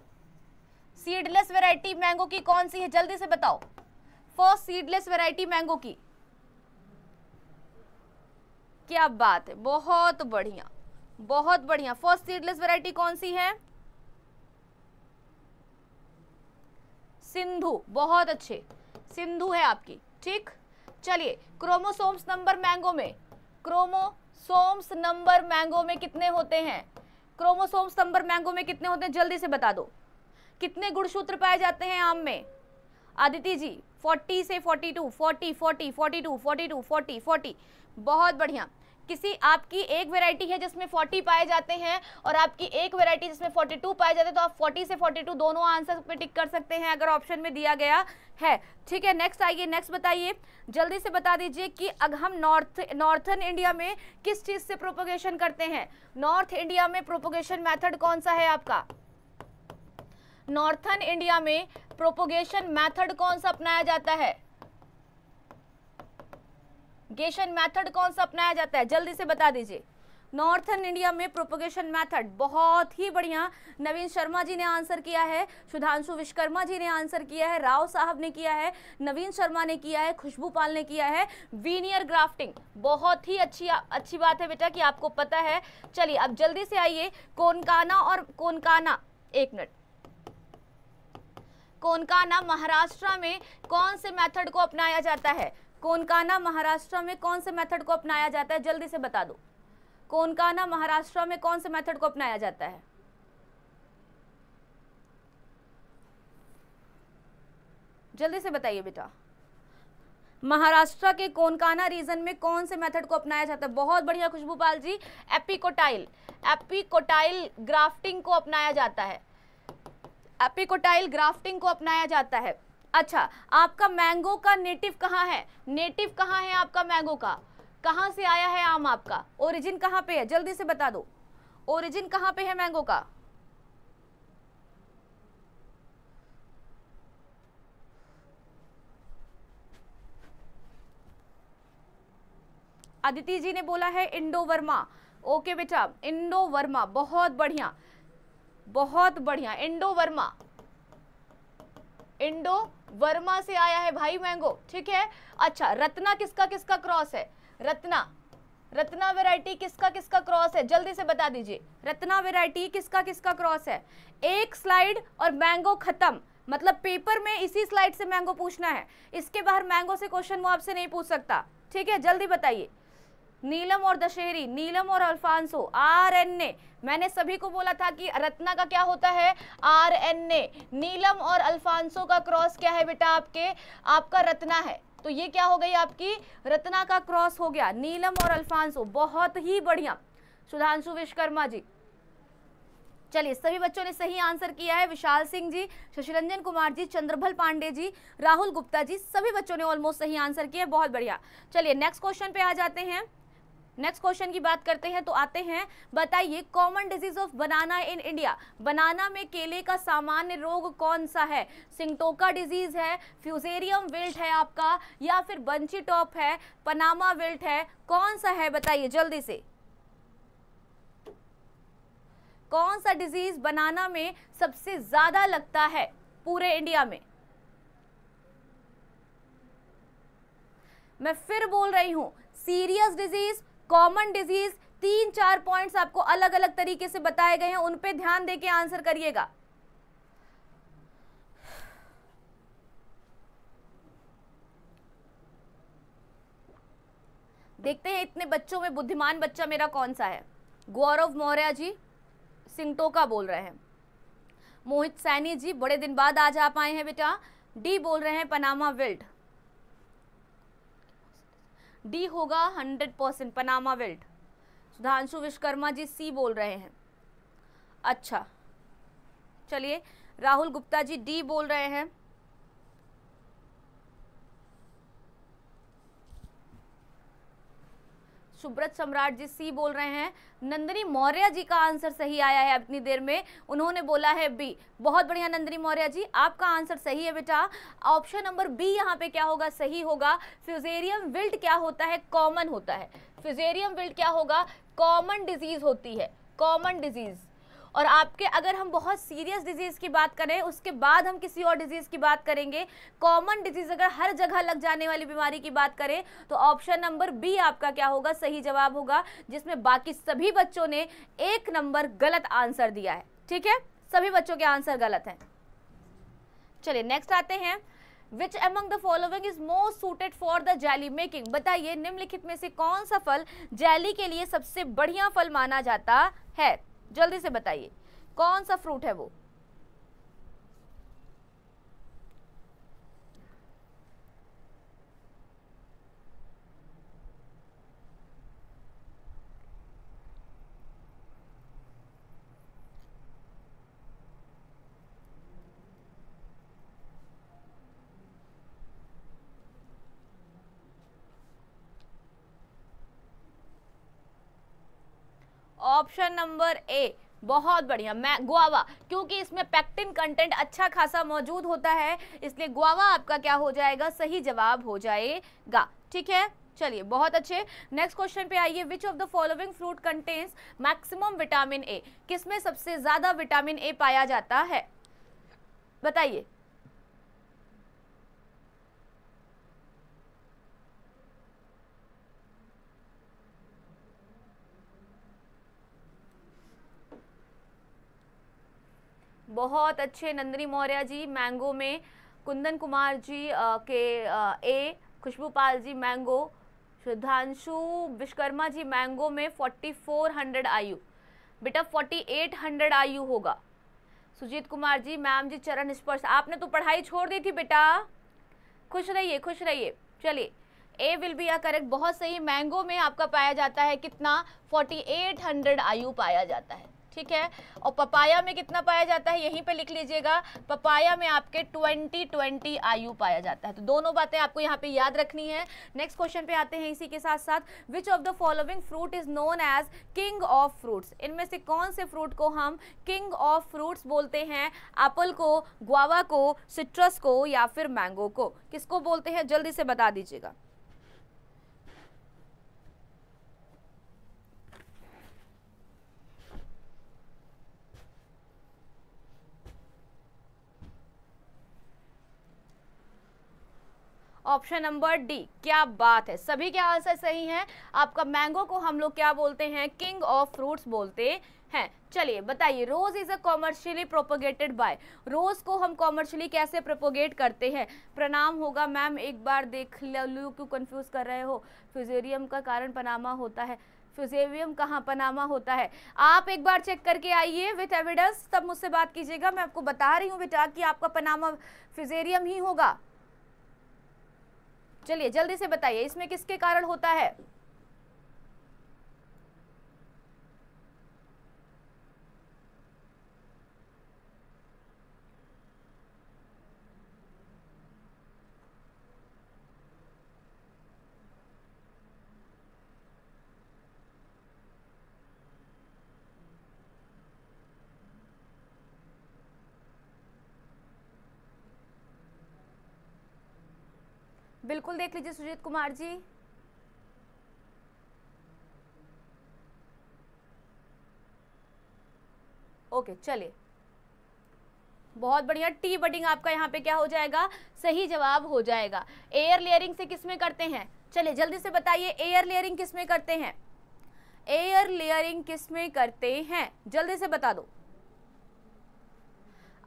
seedless variety mango की कौन सी है, जल्दी से बताओ। फर्स्ट सीडलेस वैरायटी मैंगो की, क्या बात है, बहुत बढ़िया बहुत बढ़िया। फर्स्ट सीडलेस वैरायटी कौन सी है, सिंधु, बहुत अच्छे, सिंधु है आपकी, ठीक। चलिए क्रोमोसोम्स नंबर मैंगो में, क्रोमोसोम्स नंबर मैंगो में कितने होते हैं, क्रोमोसोम्स नंबर मैंगो में कितने होते हैं, जल्दी से बता दो। कितने गुणसूत्र पाए जाते हैं आम में, आदिति जी चालीस से बयालीस, चालीस, चालीस, बयालीस, बयालीस, बयालीस, बयालीस, बहुत बढ़िया। किसी आपकी एक वैरायटी है जिसमें चालीस पाए जाते हैं और आपकी एक वैरायटी जिसमें बयालीस पाए जाते हैं, तो आप चालीस से बयालीस दोनों आंसर पे टिक कर सकते हैं अगर ऑप्शन में दिया गया है, ठीक है। नेक्स्ट आइए, नेक्स्ट बताइए, जल्दी से बता दीजिए कि अगर हम नॉर्थ नॉर्थर्न इंडिया में किस चीज़ से प्रोपोगेशन करते हैं, नॉर्थ इंडिया में प्रोपोगेशन मैथड कौन सा है आपका, नॉर्थर्न इंडिया में प्रोपोगेशन मेथड कौन सा अपनाया जाता है, गेशन मेथड कौन सा अपनाया जाता है, जल्दी से बता दीजिए। नॉर्थर्न इंडिया में प्रोपोगेशन मेथड, बहुत ही बढ़िया। नवीन शर्मा जी ने आंसर किया है, सुधांशु विश्वकर्मा जी ने आंसर किया है, राव साहब ने किया है, नवीन शर्मा ने किया है, खुशबू पाल ने किया है, वीनियर ग्राफ्टिंग। बहुत ही अच्छी अच्छी बात है बेटा कि आपको पता है। चलिए अब जल्दी से आइए, कोनकाना और कोनकाना एक मिनट कोनकाना महाराष्ट्र में कौन से मेथड को अपनाया जाता है, कोनकाना महाराष्ट्र में कौन से मेथड को अपनाया जाता है, जल्दी से बता दो। कोनकाना महाराष्ट्र में कौन से मेथड को अपनाया जाता है, जल्दी से बताइए बेटा। महाराष्ट्र के कोनकाना रीजन में कौन से मेथड को अपनाया जाता है, बहुत बढ़िया Khushboo Pal ji. Epicotyl, epicotyl grafting को अपनाया जाता है, एपिकोटाइल ग्राफ्टिंग को अपनाया जाता है। अच्छा, आपका मैंगो का नेटिव कहाँ है, नेटिव कहाँ है आपका मैंगो का, कहाँ से आया है आम आपका, ओरिजिन कहाँ पे है, जल्दी से बता दो। ओरिजिन कहाँ पे है मैंगो का, अदिति जी ने बोला है इंडो वर्मा, ओके बेटा इंडो वर्मा, बहुत बढ़िया बहुत बढ़िया, इंडो वर्मा, इंडो वर्मा से आया है भाई मैंगो, ठीक है। अच्छा, रत्ना किसका किसका क्रॉस है, रत्ना रत्ना वैरायटी किसका किसका क्रॉस है, जल्दी से बता दीजिए। रत्ना वैरायटी किसका किसका क्रॉस है, एक स्लाइड और मैंगो खत्म, मतलब पेपर में इसी स्लाइड से मैंगो पूछना है, इसके बाहर मैंगो से क्वेश्चन वो आपसे नहीं पूछ सकता, ठीक है। जल्दी बताइए, नीलम और दशहरी, नीलम और अल्फांसो, आरएनए। मैंने सभी को बोला था कि रत्ना का क्या होता है आरएनए, नीलम और अल्फांसो का क्रॉस क्या है बेटा आपके, आपका रत्ना है। तो ये क्या हो गई आपकी रत्ना का क्रॉस हो गया नीलम और अल्फांसो। बहुत ही बढ़िया सुधांशु विश्वकर्मा जी। चलिए सभी बच्चों ने सही आंसर किया है। विशाल सिंह जी, शशिरंजन कुमार जी, चंद्रभल पांडे जी, राहुल गुप्ता जी, सभी बच्चों ने ऑलमोस्ट सही आंसर किया है। बहुत बढ़िया। चलिए नेक्स्ट क्वेश्चन पे आ जाते हैं। नेक्स्ट क्वेश्चन की बात करते हैं तो आते हैं, बताइए common disease of banana in India. बनाना में केले का सामान्य रोग कौन सा है? सिंगटोका डिजीज है, फ्यूजेरियम विल्ट है आपका, या फिर बंची टॉप है, पनामा विल्ट है, कौन सा है बताइए जल्दी से। कौन सा डिजीज बनाना में सबसे ज्यादा लगता है पूरे इंडिया में? मैं फिर बोल रही हूं, सीरियस डिजीज, कॉमन डिजीज, तीन चार पॉइंट्स आपको अलग अलग तरीके से बताए गए हैं, उन पे ध्यान देके आंसर करिएगा। देखते हैं इतने बच्चों में बुद्धिमान बच्चा मेरा कौन सा है। गौरव मौर्य जी सिंगटोका बोल रहे हैं, मोहित सैनी जी बड़े दिन बाद आज आप आए हैं बेटा, डी बोल रहे हैं पनामा विल्ट, डी होगा hundred percent, Panama wilt. Sudhanshu Vishwakarma ji C बोल रहे हैं। अच्छा चलिए, राहुल गुप्ता जी डी बोल रहे हैं। सुब्रत सम्राट जी सी बोल रहे हैं। नंदिनी मौर्य जी का आंसर सही आया है इतनी देर में, उन्होंने बोला है बी। बहुत बढ़िया नंदिनी मौर्य जी, आपका आंसर सही है बेटा। ऑप्शन नंबर बी यहाँ पे क्या होगा सही होगा। फ्यूजेरियम विल्ट क्या होता है, कॉमन होता है। फ्यूजेरियम विल्ट क्या होगा, कॉमन डिजीज होती है, कॉमन डिजीज। और आपके अगर हम बहुत सीरियस डिजीज़ की बात करें, उसके बाद हम किसी और डिजीज़ की बात करेंगे। कॉमन डिजीज़ अगर हर जगह लग जाने वाली बीमारी की बात करें तो ऑप्शन नंबर बी आपका क्या होगा सही जवाब होगा, जिसमें बाकी सभी बच्चों ने एक नंबर गलत आंसर दिया है। ठीक है, सभी बच्चों के आंसर गलत हैं। चलिए नेक्स्ट आते हैं, Which among the following is most suited for the jelly making? बताइए निम्नलिखित में से कौन सा फल जैली के लिए सबसे बढ़िया फल माना जाता है, जल्दी से बताइए कौन सा फ्रूट है वो। ऑप्शन नंबर ए, बहुत बढ़िया गुआवा, क्योंकि इसमें पैक्टिन कंटेंट अच्छा खासा मौजूद होता है, इसलिए गुआवा आपका क्या हो जाएगा सही जवाब हो जाएगा। ठीक है, चलिए बहुत अच्छे। नेक्स्ट क्वेश्चन पे आइए, which of the following fruit contains maximum vitamin A? किसमें सबसे ज्यादा विटामिन ए पाया जाता है बताइए। बहुत अच्छे नंदिनी मौर्य जी मैंगो में, कुंदन कुमार जी आ, के आ, A, Khushboo Pal ji mango, Sudhanshu Vishwakarma ji mango में फोर्टी फोर हंड्रेड आयु, बेटा फोर्टी एट हंड्रेड आयु होगा। सुजीत कुमार जी, मैम जी चरण स्पर्श, आपने तो पढ़ाई छोड़ दी थी बेटा, खुश रहिए खुश रहिए। चलिए A will be a correct, बहुत सही। मैंगो में आपका पाया जाता है कितना, फोर्टी एट हंड्रेड आयु पाया जाता है। ठीक है, और पपाया में कितना पाया जाता है यहीं पे लिख लीजिएगा, पपाया में आपके ट्वेंटी ट्वेंटी आयु पाया जाता है। तो दोनों बातें आपको यहाँ पे याद रखनी है। नेक्स्ट क्वेश्चन पे आते हैं इसी के साथ साथ, which of the following fruit is known as king of fruits? इनमें से कौन से फ्रूट को हम किंग ऑफ फ्रूट्स बोलते हैं? एप्पल को, गुआवा को, सिट्रस को, या फिर मैंगो को, किसको बोलते हैं जल्दी से बता दीजिएगा। Option number D. क्या बात है, सभी के आंसर सही हैं। आपका मैंगो को हम लोग क्या बोलते हैं? किंग ऑफ फ्रूट्स बोलते हैं। चलिए बताइए, rose is a commercially propagated by, rose को हम कॉमर्शियली कैसे प्रोपोगेट करते हैं? प्रणाम होगा। मैम एक बार देख लो, क्यों कंफ्यूज कर रहे हो? फ्यूजेरियम का कारण पनामा होता है। फ्यूजेरियम कहाँ पनामा होता है? आप एक बार चेक करके आइए विथ एविडेंस, तब मुझसे बात कीजिएगा। मैं आपको बता रही हूँ बेटा कि आपका पनामा फ्यूजेरियम ही होगा। चलिए जल्दी से बताइए, इसमें किसके कारण होता है? बिल्कुल देख लीजिए सुजीत कुमार जी। ओके चलिए, बहुत बढ़िया। टी बडिंग आपका यहाँ पे क्या हो जाएगा? सही जवाब हो जाएगा। एयर लेयरिंग से किसमें करते हैं? चलिए जल्दी से बताइए, एयर लेयरिंग किसमें करते हैं? एयर लेयरिंग किसमें करते हैं? जल्दी से बता दो।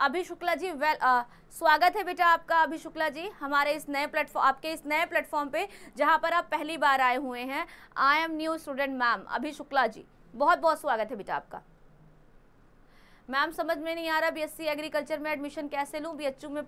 अभी शुक्ला जी, वेल आ, स्वागत है बेटा आपका अभी शुक्ला जी हमारे इस नए प्लेटफॉर्म, आपके इस नए प्लेटफॉर्म पे जहाँ पर आप पहली बार आए हुए हैं। I am new student ma'am अभी शुक्ला जी, बहुत बहुत स्वागत है बेटा आपका। मैम समझ में नहीं आ रहा बीएससी एग्रीकल्चर में एडमिशन कैसे लूँ, बीएचयू में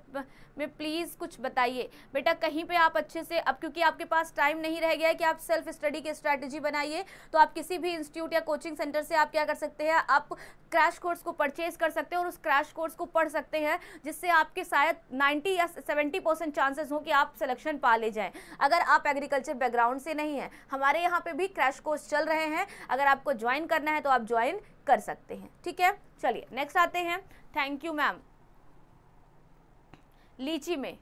में प्लीज़ कुछ बताइए। बेटा कहीं पे आप अच्छे से, अब क्योंकि आपके पास टाइम नहीं रह गया है कि आप सेल्फ स्टडी की स्ट्रैटेजी बनाइए, तो आप किसी भी इंस्टीट्यूट या कोचिंग सेंटर से आप क्या कर सकते हैं, आप क्रैश कोर्स को परचेज कर सकते हैं और उस क्रैश कोर्स को पढ़ सकते हैं, जिससे आपके शायद नाइन्टी या सेवेंटी परसेंट चांसेस हों कि आप सिलेक्शन पा ले जाएँ, अगर आप एग्रीकल्चर बैकग्राउंड से नहीं हैं। हमारे यहाँ पर भी क्रैश कोर्स चल रहे हैं, अगर आपको ज्वाइन करना है तो आप ज्वाइन कर सकते हैं, ठीक है। चलिए नेक्स्ट आते हैं। Thank you ma'am. लीची में,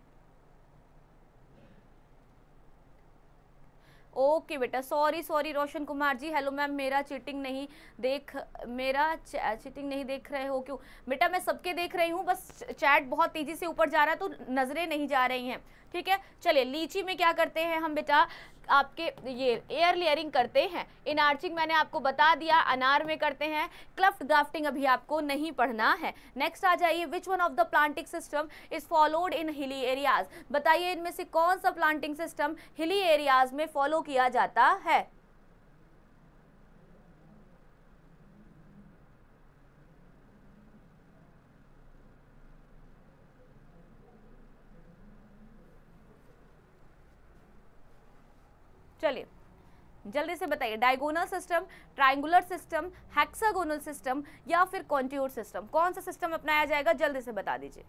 ओके बेटा, sorry sorry Roshan Kumar ji. Hello ma'am, मेरा चीटिंग नहीं देख मेरा चीटिंग नहीं देख रहे हो क्यों? बेटा मैं सबके देख रही हूँ, बस चैट बहुत तेज़ी से ऊपर जा रहा है तो नज़रें नहीं जा रही हैं, ठीक है। चलिए लीची में क्या करते हैं हम बेटा, आपके ये एयर लेयरिंग करते हैं। इन आर्चिंग मैंने आपको बता दिया, अनार में करते हैं। क्लफ्ट ग्राफ्टिंग अभी आपको नहीं पढ़ना है। नेक्स्ट आ जाइए, which one of the planting system is followed in hilly areas. बताइए इनमें से कौन सा प्लांटिंग सिस्टम हिली एरियाज में फॉलो किया जाता है? चलिए जल्दी से बताइए, diagonal system, triangular system, hexagonal system या फिर कॉन्ट्यूर सिस्टम, कौन सा सिस्टम अपनाया जाएगा? जल्दी से बता दीजिए।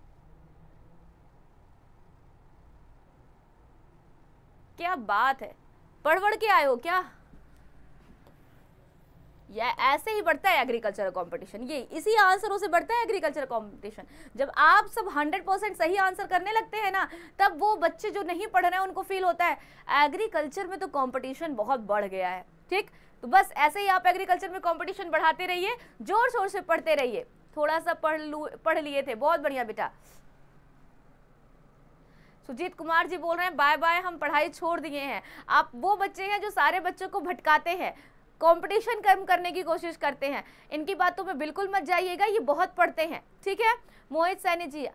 क्या बात है, पढ़ पढ़ के आए हो क्या? या ऐसे ही बढ़ता है एग्रीकल्चर कंपटीशन, ये इसी आंसरों से बढ़ता है एग्रीकल्चर कंपटीशन। जब आप सब हंड्रेड परसेंट सही आंसर करने लगते हैं ना, तब वो बच्चे जो नहीं पढ़ रहे हैं उनको फील होता है एग्रीकल्चर में तो कंपटीशन बहुत बढ़ गया है, ठीक। तो बस ऐसे ही आप एग्रीकल्चर में कंपटीशन बढ़ाते रहिए, जोर शोर से पढ़ते रहिए। थोड़ा सा पढ़ लू पढ़ लिए थे, बहुत बढ़िया बेटा। सुजीत कुमार जी बोल रहे हैं बाय बाय, हम पढ़ाई छोड़ दिए हैं। आप वो बच्चे हैं जो सारे बच्चों को भटकाते हैं, कंपटीशन कम करने की कोशिश करते हैं। इनकी बातों में बिल्कुल मत जाइएगा, ये बहुत पढ़ते हैं, ठीक है। मोहित सैनी जी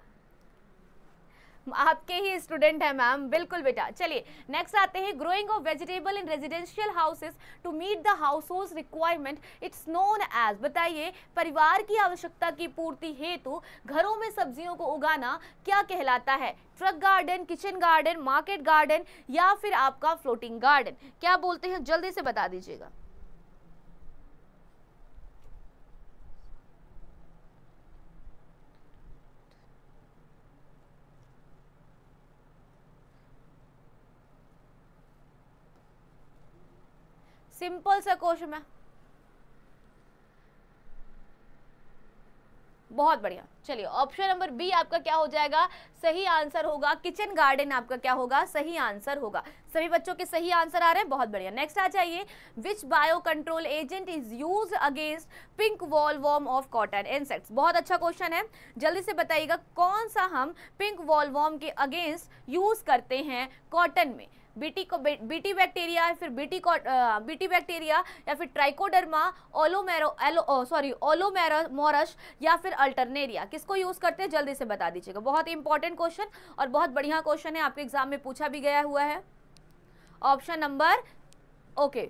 आपके ही स्टूडेंट हैं मैम, बिल्कुल बेटा। चलिए नेक्स्ट आते हैं, growing of vegetable in residential houses to meet the household requirement it's known as. बताइए परिवार की आवश्यकता की पूर्ति हेतु घरों में सब्जियों को उगाना क्या कहलाता है? Truck garden, kitchen garden, market garden या फिर आपका फ्लोटिंग गार्डन, क्या बोलते हैं? जल्दी से बता दीजिएगा। सिंपल सा क्वेश्चन है, बहुत बढ़िया। चलिए ऑप्शन नंबर बी आपका क्या हो जाएगा, सही आंसर होगा। किचन गार्डन आपका क्या होगा, सही आंसर होगा। सभी बच्चों के सही आंसर आ रहे हैं, बहुत बढ़िया। नेक्स्ट आ जाइए, which bio control agent is use against pink bollworm of cotton insects. बहुत अच्छा क्वेश्चन है, जल्दी से बताइएगा कौन सा हम पिंक वॉलवॉर्म के अगेंस्ट यूज करते हैं कॉटन में। बीटी को बे, बीटी बैक्टीरिया, फिर बीटी आ, बीटी बैक्टीरिया या फिर ट्राइकोडर्मा, ओलोमेरो एलो सॉरी ओलोमेरोमोरस या फिर अल्टरनेरिया, किसको यूज़ करते हैं जल्दी से बता दीजिएगा। बहुत इंपॉर्टेंट क्वेश्चन और बहुत बढ़िया क्वेश्चन है, आपके एग्जाम में पूछा भी गया हुआ है। ऑप्शन नंबर ओके,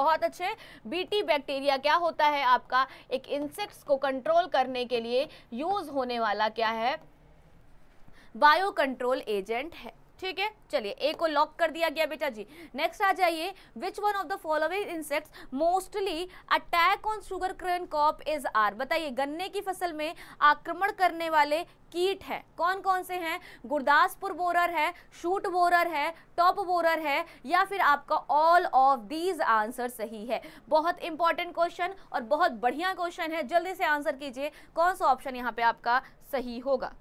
बहुत अच्छे। बीटी बैक्टीरिया क्या होता है आपका, एक इंसेक्ट्स को कंट्रोल करने के लिए यूज होने वाला क्या है, बायो कंट्रोल एजेंट है। ठीक है, चलिए ए को लॉक कर दिया गया बेटा जी। नेक्स्ट आ जाइए, which one of the following insects mostly attack on sugar cane crop is are. बताइए गन्ने की फसल में आक्रमण करने वाले कीट हैं कौन कौन से हैं। गुरदासपुर बोरर है, शूट बोरर है, टॉप बोरर है या फिर आपका ऑल ऑफ दीज आंसर सही है। बहुत इंपॉर्टेंट क्वेश्चन और बहुत बढ़िया क्वेश्चन है, जल्दी से आंसर कीजिए कौन सा ऑप्शन यहाँ पे आपका सही होगा।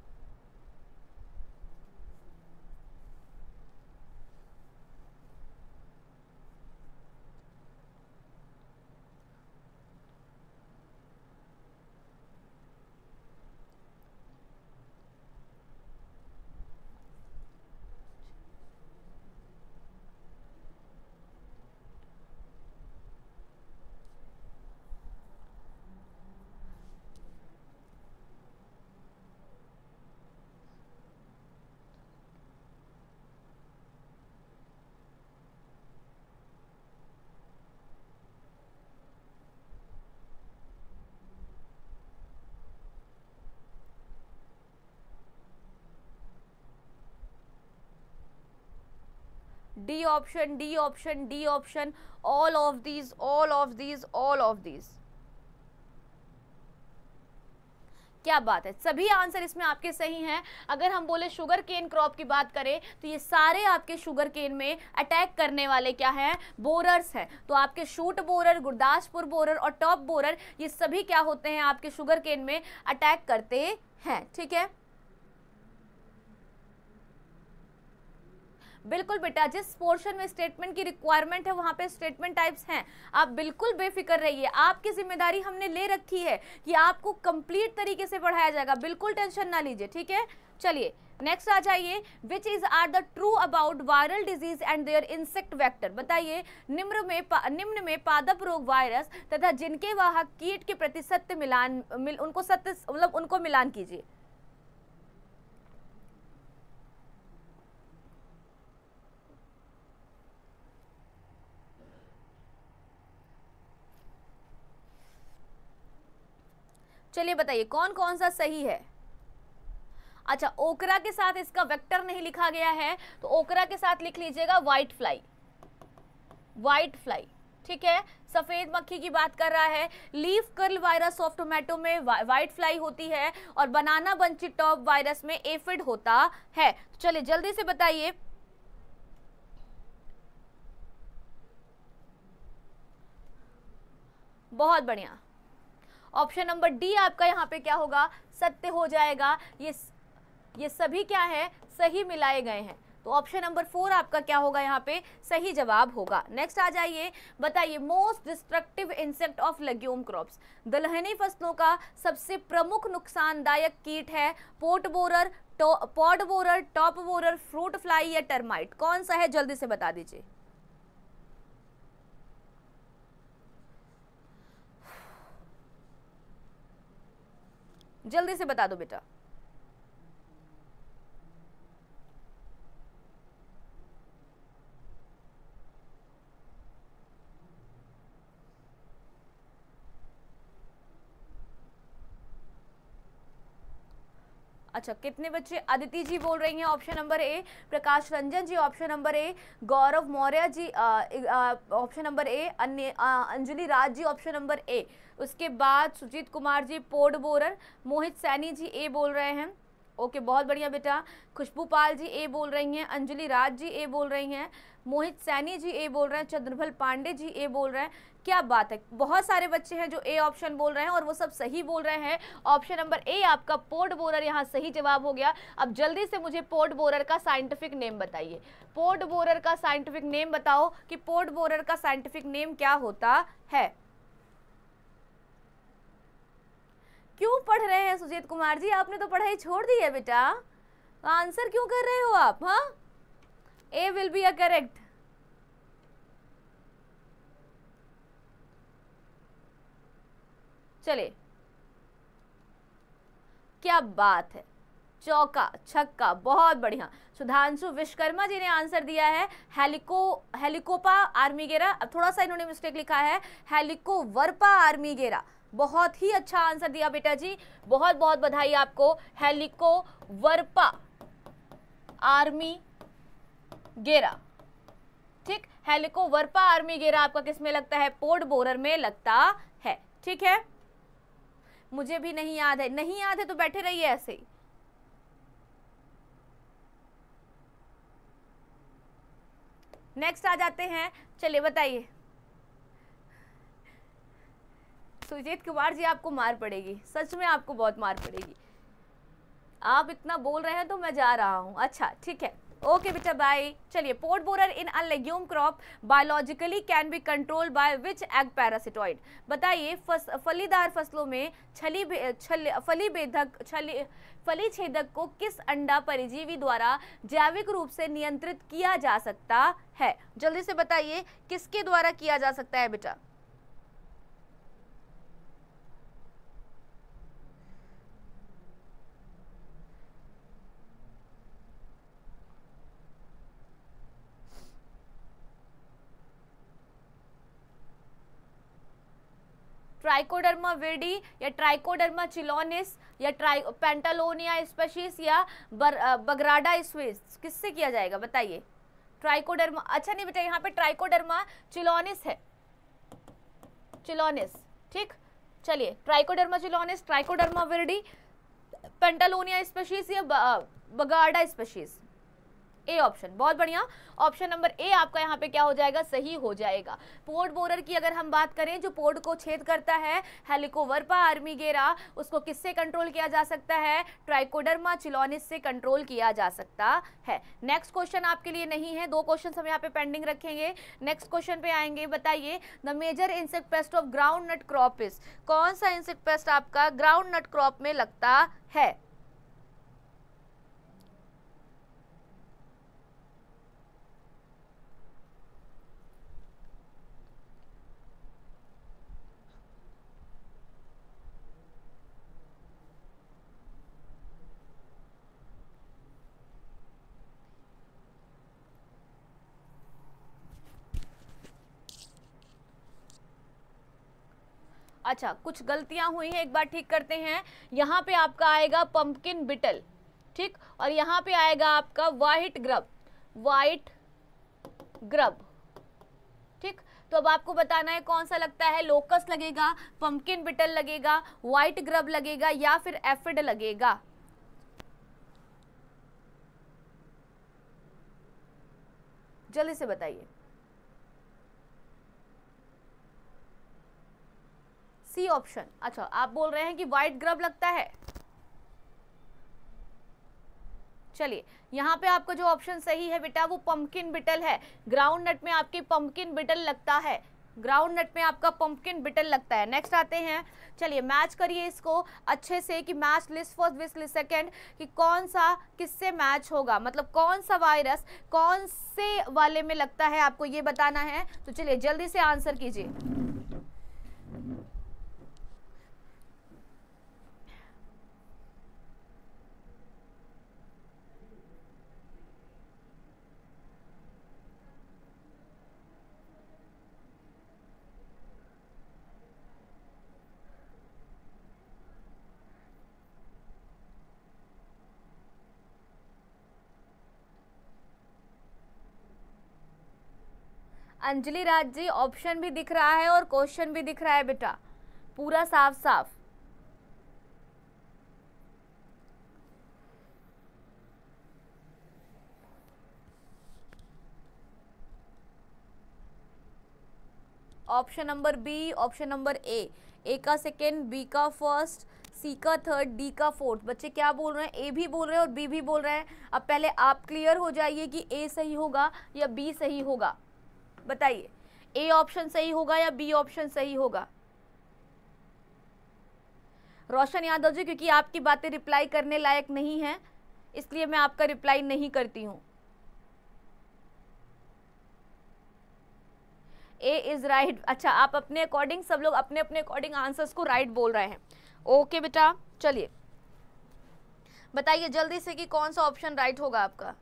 D option, D option, D option, all of these, all of these, all of these. क्या बात है, सभी आंसर इसमें आपके सही हैं। अगर हम बोले शुगर केन क्रॉप की बात करें तो ये सारे आपके शुगर केन में अटैक करने वाले क्या हैं, बोरर्स हैं। तो आपके शूट बोरर, गुरदासपुर बोरर और टॉप बोरर ये सभी क्या होते हैं आपके शुगर केन में अटैक करते हैं। ठीक है, बिल्कुल बेटा, जिस पोर्शन में स्टेटमेंट की रिक्वायरमेंट है वहाँ पे स्टेटमेंट टाइप्स हैं। आप बिल्कुल बेफिक्र रहिए, आपकी जिम्मेदारी हमने ले रखी है कि आपको कंप्लीट तरीके से पढ़ाया जाएगा, बिल्कुल टेंशन ना लीजिए। ठीक है, चलिए नेक्स्ट आ जाइए, which is are the true about viral disease and their insect vector. बताइए निम्न में निम्न में पादप रोग वायरस तथा जिनके वाहक कीट के प्रति सत्य मिलान मिल, उनको सत्य मतलब उनको मिलान कीजिए। चलिए बताइए कौन कौन सा सही है। अच्छा, ओकरा के साथ इसका वेक्टर नहीं लिखा गया है तो ओकरा के साथ लिख लीजिएगा व्हाइट फ्लाई, व्हाइट फ्लाई। ठीक है, सफ़ेद मक्खी की बात कर रहा है। Leaf curl virus of tomato में वाइट फ्लाई होती है और बनाना बंची टॉप वायरस में एफिड होता है। चलिए जल्दी से बताइए, बहुत बढ़िया। ऑप्शन नंबर डी आपका यहाँ पे क्या होगा, सत्य हो जाएगा। ये ये सभी क्या है, सही मिलाए गए हैं। तो ऑप्शन नंबर फोर आपका क्या होगा यहाँ पे, सही जवाब होगा। नेक्स्ट आ जाइए, बताइए most destructive insect of legume crops. दलहनी फसलों का सबसे प्रमुख नुकसानदायक कीट है pod borer, pod borer, top borer, fruit fly या टर्माइट, कौन सा है जल्दी से बता दीजिए। जल्दी से बता दो बेटा। अच्छा, कितने बच्चे अदिति जी बोल रही हैं option number A, Prakash Ranjan ji option number A, Gaurav Maurya ji option number A, Anjali Raj ji option number A. उसके बाद Sujeet Kumar ji pod borer, Mohit Saini ji A बोल रहे हैं। ओके बहुत बढ़िया बेटा। खुशबू पाल जी ए बोल रही हैं, अंजलि राज जी ए बोल रही हैं, मोहित सैनी जी ए बोल रहे हैं, चंद्रभल पांडे जी ए बोल रहे हैं। क्या बात है, बहुत सारे बच्चे हैं जो ए ऑप्शन बोल रहे हैं और वो सब सही बोल रहे हैं। ऑप्शन नंबर ए आपका पोर्ट बोरर यहाँ सही जवाब हो गया। अब जल्दी से मुझे पोर्ट बोरर का साइंटिफिक नेम बताइए। पोर्ट बोरर का साइंटिफिक नेम बताओ कि पोर्ट बोरर का साइंटिफिक नेम क्या होता है। क्यों पढ़ रहे हैं सुजीत कुमार जी, आपने तो पढ़ाई छोड़ दी है बेटा, आंसर क्यों कर रहे हो आप। हाँ, A will be a correct. चले, क्या बात है, चौका छक्का, बहुत बढ़िया। सुधांशु विश्वकर्मा जी ने आंसर दिया है हेलिको हेलिकोपा आर्मीगेरा। अब थोड़ा सा इन्होंने मिस्टेक लिखा है, हेलिकोवर्पा आर्मीगेरा। बहुत ही अच्छा आंसर दिया बेटा जी, बहुत बहुत बधाई आपको। हेलिकोवर्पा आर्मीगेरा, ठीक, हेलिकोवर्पा आर्मीगेरा आपका किसमें लगता है, पोर्ट बोरर में लगता है। ठीक है, मुझे भी नहीं याद है, नहीं याद है तो बैठे रहिए ऐसे ही। नेक्स्ट आ जाते हैं, चलिए बताइए। सुजीत कुमार जी आपको मार पड़ेगी, सच में आपको बहुत मार पड़ेगी, आप इतना बोल रहे हैं तो मैं जा रहा हूँ। अच्छा ठीक है, ओके बेटा बाय। चलिए, pod borer in a legume crop biologically can be control by which egg parasitoid. बताइए, फस, फलीदार फसलों में छली छल फली भेदक छली फली छेदक को किस अंडा परिजीवी द्वारा जैविक रूप से नियंत्रित किया जा सकता है। जल्दी से बताइए किसके द्वारा किया जा सकता है बेटा। ट्राइकोडर्मा वेडी या ट्राइकोडर्मा चिलोनिस या ट्राइ पेंटालोनिया स्पेशीज या बर, बगराडा स्पेशीज किससे किया जाएगा बताइए। ट्राइकोडर्मा, अच्छा नहीं बेटा यहाँ पे ट्राइकोडर्मा चिलोनिस है, चिलोनिस, ठीक। चलिए, ट्राइकोडर्मा चिलोनिस, ट्राइकोडर्मा वेडी, पेंटालोनिया स्पेशीज या बगाडा स्पेशीज। ए ऑप्शन, बहुत बढ़िया। ऑप्शन नंबर ए आपका यहाँ पे क्या हो जाएगा, सही हो जाएगा। पोर्ट बोरर की अगर हम बात करें, जो पोर्ट को छेद करता है हेलिकोवर्पा आर्मीगेरा, उसको किससे कंट्रोल किया जा सकता है, ट्राइकोडर्मा चिलोनिस से कंट्रोल किया जा सकता है। नेक्स्ट क्वेश्चन आपके लिए नहीं है, दो क्वेश्चन हम यहाँ पे पेंडिंग रखेंगे, नेक्स्ट क्वेश्चन पे आएंगे। बताइए, the major insect pest of groundnut crop is, कौन सा इंसेक्ट पेस्ट आपका ग्राउंड नट क्रॉप में लगता है। अच्छा, कुछ गलतियां हुई हैं, एक बार ठीक करते हैं। यहाँ पे आपका आएगा पंपकिन बिटल, ठीक, और यहाँ पे आएगा आपका वाइट ग्रब, वाइट ग्रब, ठीक। तो अब आपको बताना है कौन सा लगता है, लोकस लगेगा, पंपकिन बिटल लगेगा, वाइट ग्रब लगेगा या फिर एफिड लगेगा। जल्दी से बताइए। सी ऑप्शन, अच्छा आप बोल रहे हैं कि वाइट ग्रब लगता है। चलिए, यहाँ पे आपका जो ऑप्शन सही है बेटा वो पंपकिन बिटल है। ग्राउंड नट में आपके पंपकिन बिटल लगता है, ग्राउंड नट में आपका पंपकिन बिटल लगता है। नेक्स्ट आते हैं, चलिए मैच करिए इसको अच्छे से कि match list for this list second कि कौन सा किससे मैच होगा, मतलब कौन सा वायरस कौन से वाले में लगता है, आपको ये बताना है। तो चलिए जल्दी से आंसर कीजिए। अंजलि राज जी, ऑप्शन भी दिख रहा है और क्वेश्चन भी दिख रहा है बेटा, पूरा साफ साफ। Option number B, option number A. A का सेकेंड, बी का फर्स्ट, सी का थर्ड, डी का फोर्थ। बच्चे क्या बोल रहे हैं, ए भी बोल रहे हैं और बी भी बोल रहे हैं। अब पहले आप क्लियर हो जाइए कि ए सही होगा या बी सही होगा। बताइए ए ऑप्शन सही होगा या बी ऑप्शन सही होगा। रोशन यादव जी, क्योंकि आपकी बातें रिप्लाई करने लायक नहीं है इसलिए मैं आपका रिप्लाई नहीं करती हूँ। A is right. अच्छा, आप अपने अकॉर्डिंग, सब लोग अपने अपने अकॉर्डिंग आंसर्स को राइट बोल रहे हैं। ओके okay बेटा, चलिए बताइए जल्दी से कि कौन सा ऑप्शन राइट होगा आपका।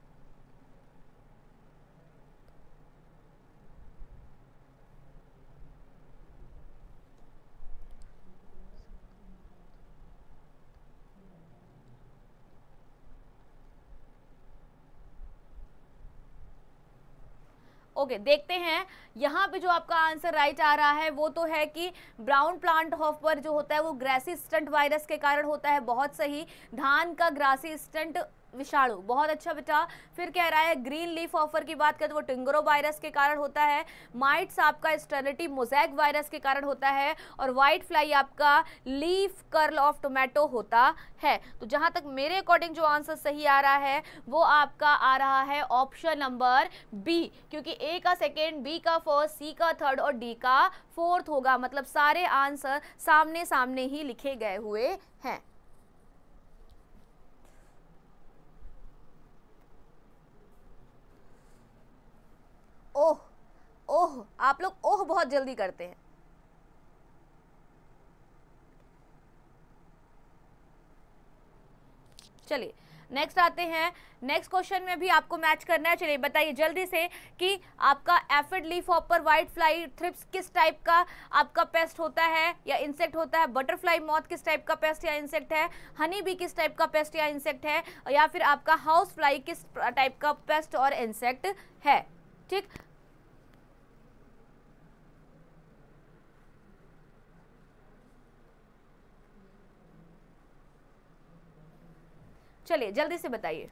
ओके okay, देखते हैं यहाँ पे जो आपका आंसर राइट आ रहा है वो तो है कि ब्राउन प्लांट हॉपर जो होता है वो ग्रासी स्टंट वायरस के कारण होता है। बहुत सही, धान का ग्रासी स्टंट विषाणु, बहुत अच्छा बेटा। फिर कह रहा है ग्रीन लीफ हॉपर की बात करें तो वो टिंगरो वायरस के कारण होता है। माइट्स आपका स्टर्निटी मोजैक वायरस के कारण होता है और वाइट फ्लाई आपका लीफ कर्ल ऑफ टोमेटो होता है। तो जहाँ तक मेरे अकॉर्डिंग जो आंसर सही आ रहा है वो आपका आ रहा है ऑप्शन नंबर बी, क्योंकि ए का सेकेंड, बी का फर्स्ट, सी का थर्ड और डी का फोर्थ होगा। मतलब सारे आंसर सामने सामने ही लिखे गए हुए हैं। ओह ओह, आप लोग ओह बहुत जल्दी करते हैं। चलिए नेक्स्ट आते हैं, नेक्स्ट क्वेश्चन में भी आपको मैच करना है। चलिए बताइए जल्दी से कि आपका aphid leaf hopper, white fly, thrips किस टाइप का आपका पेस्ट होता है या इंसेक्ट होता है। बटरफ्लाई मॉथ किस टाइप का पेस्ट या इंसेक्ट है। हनी बी किस टाइप का पेस्ट या इंसेक्ट है। या फिर आपका हाउस फ्लाई किस टाइप का पेस्ट और इंसेक्ट है। ठीक, चलिए जल्दी से बताइए,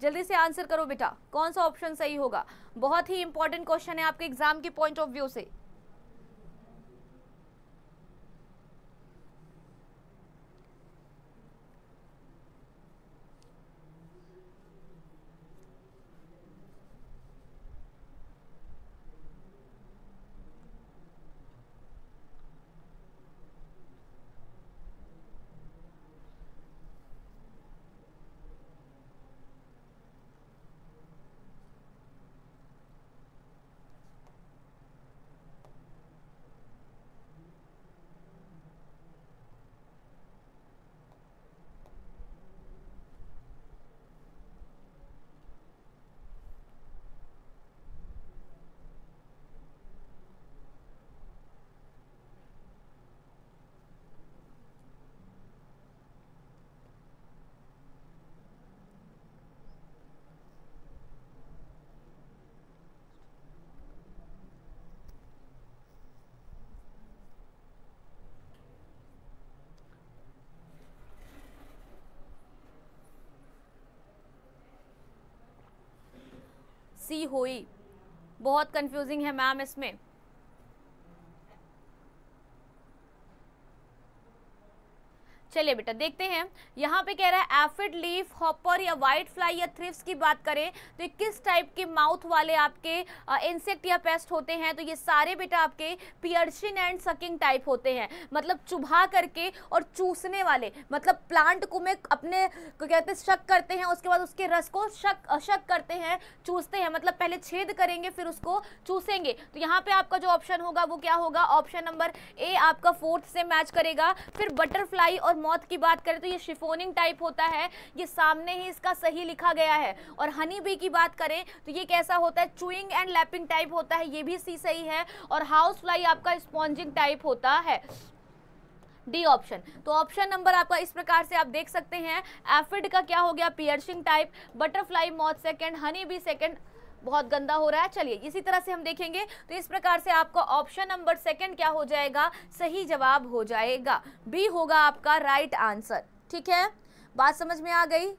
जल्दी से आंसर करो बेटा, कौन सा ऑप्शन सही होगा। बहुत ही इंपॉर्टेंट क्वेश्चन है आपके एग्जाम के पॉइंट ऑफ व्यू से। सी हुई, बहुत कंफ्यूजिंग है मैम इसमें। चलिए बेटा देखते हैं, यहाँ पे कह रहा है एफिड लीफ हॉपर या वाइट फ्लाई या थ्रिप्स की बात करें तो ये किस टाइप के माउथ वाले आपके इंसेक्ट या पेस्ट होते हैं। तो ये सारे बेटा आपके पियर्सिंग एंड सकिंग टाइप होते हैं, मतलब चुभा करके और चूसने वाले। मतलब प्लांट को में अपने को कहते हैं शक करते हैं, उसके बाद उसके रस को शक शक करते हैं, चूसते हैं। मतलब पहले छेद करेंगे फिर उसको चूसेंगे। तो यहाँ पर आपका जो ऑप्शन होगा वो क्या होगा, ऑप्शन नंबर ए आपका फोर्थ से मैच करेगा। फिर बटरफ्लाई और मौत की बात करें तो ये शिफोनिंग टाइप होता है, ये सामने ही इसका सही लिखा गया है। और हनी बी की बात करें तो ये कैसा होता है, चूइंग एंड लैपिंग टाइप होता है, ये भी सी सही है। और हाउस फ्लाई आपका स्पॉन्जिंग टाइप होता है, डी ऑप्शन। तो ऑप्शन नंबर आपका इस प्रकार से आप देख सकते हैं। एफिड का क्या हो गया, piercing type, butterfly moth second, honey bee second, बहुत गंदा हो रहा है। चलिए इसी तरह से हम देखेंगे तो इस प्रकार से आपका ऑप्शन नंबर सेकंड क्या हो जाएगा, सही जवाब हो जाएगा, बी होगा आपका राइट आंसर। ठीक है, बात समझ में आ गई।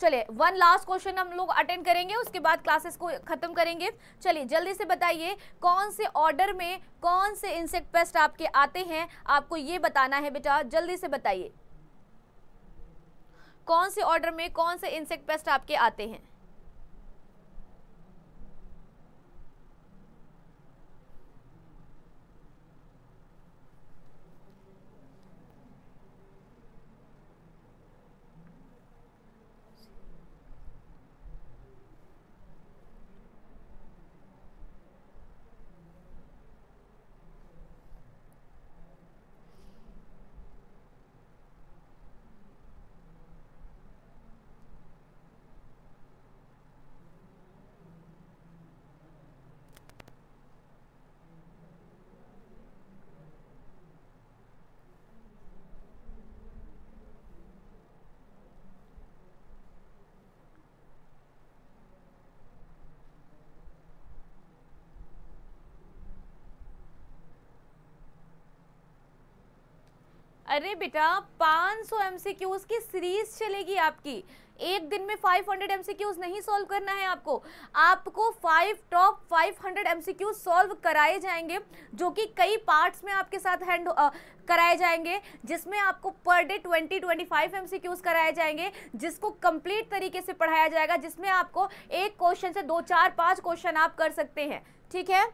चलिए वन लास्ट क्वेश्चन हम लोग अटेंड करेंगे, उसके बाद क्लासेस को खत्म करेंगे। चलिए जल्दी से बताइए कौन से ऑर्डर में कौन से इंसेक्ट पेस्ट आपके आते हैं, आपको ये बताना है बेटा, जल्दी से बताइए कौन से ऑर्डर में कौन से इंसेक्ट पेस्ट आपके आते हैं। अरे बेटा पाँच सौ एमसीक्यूज की सीरीज चलेगी आपकी, एक दिन में पाँच सौ एमसीक्यूज नहीं सॉल्व करना है आपको, आपको फाइव टॉप पाँच सौ एमसीक्यूज सॉल्व कराए जाएंगे जो कि कई पार्ट्स में आपके साथ हैंड आ, कराए जाएंगे, जिसमें आपको पर डे बीस पच्चीस एमसीक्यूज कराए जाएंगे, जिसको कंप्लीट तरीके से पढ़ाया जाएगा, जिसमें आपको एक क्वेश्चन से दो चार पाँच क्वेश्चन आप कर सकते हैं। ठीक है,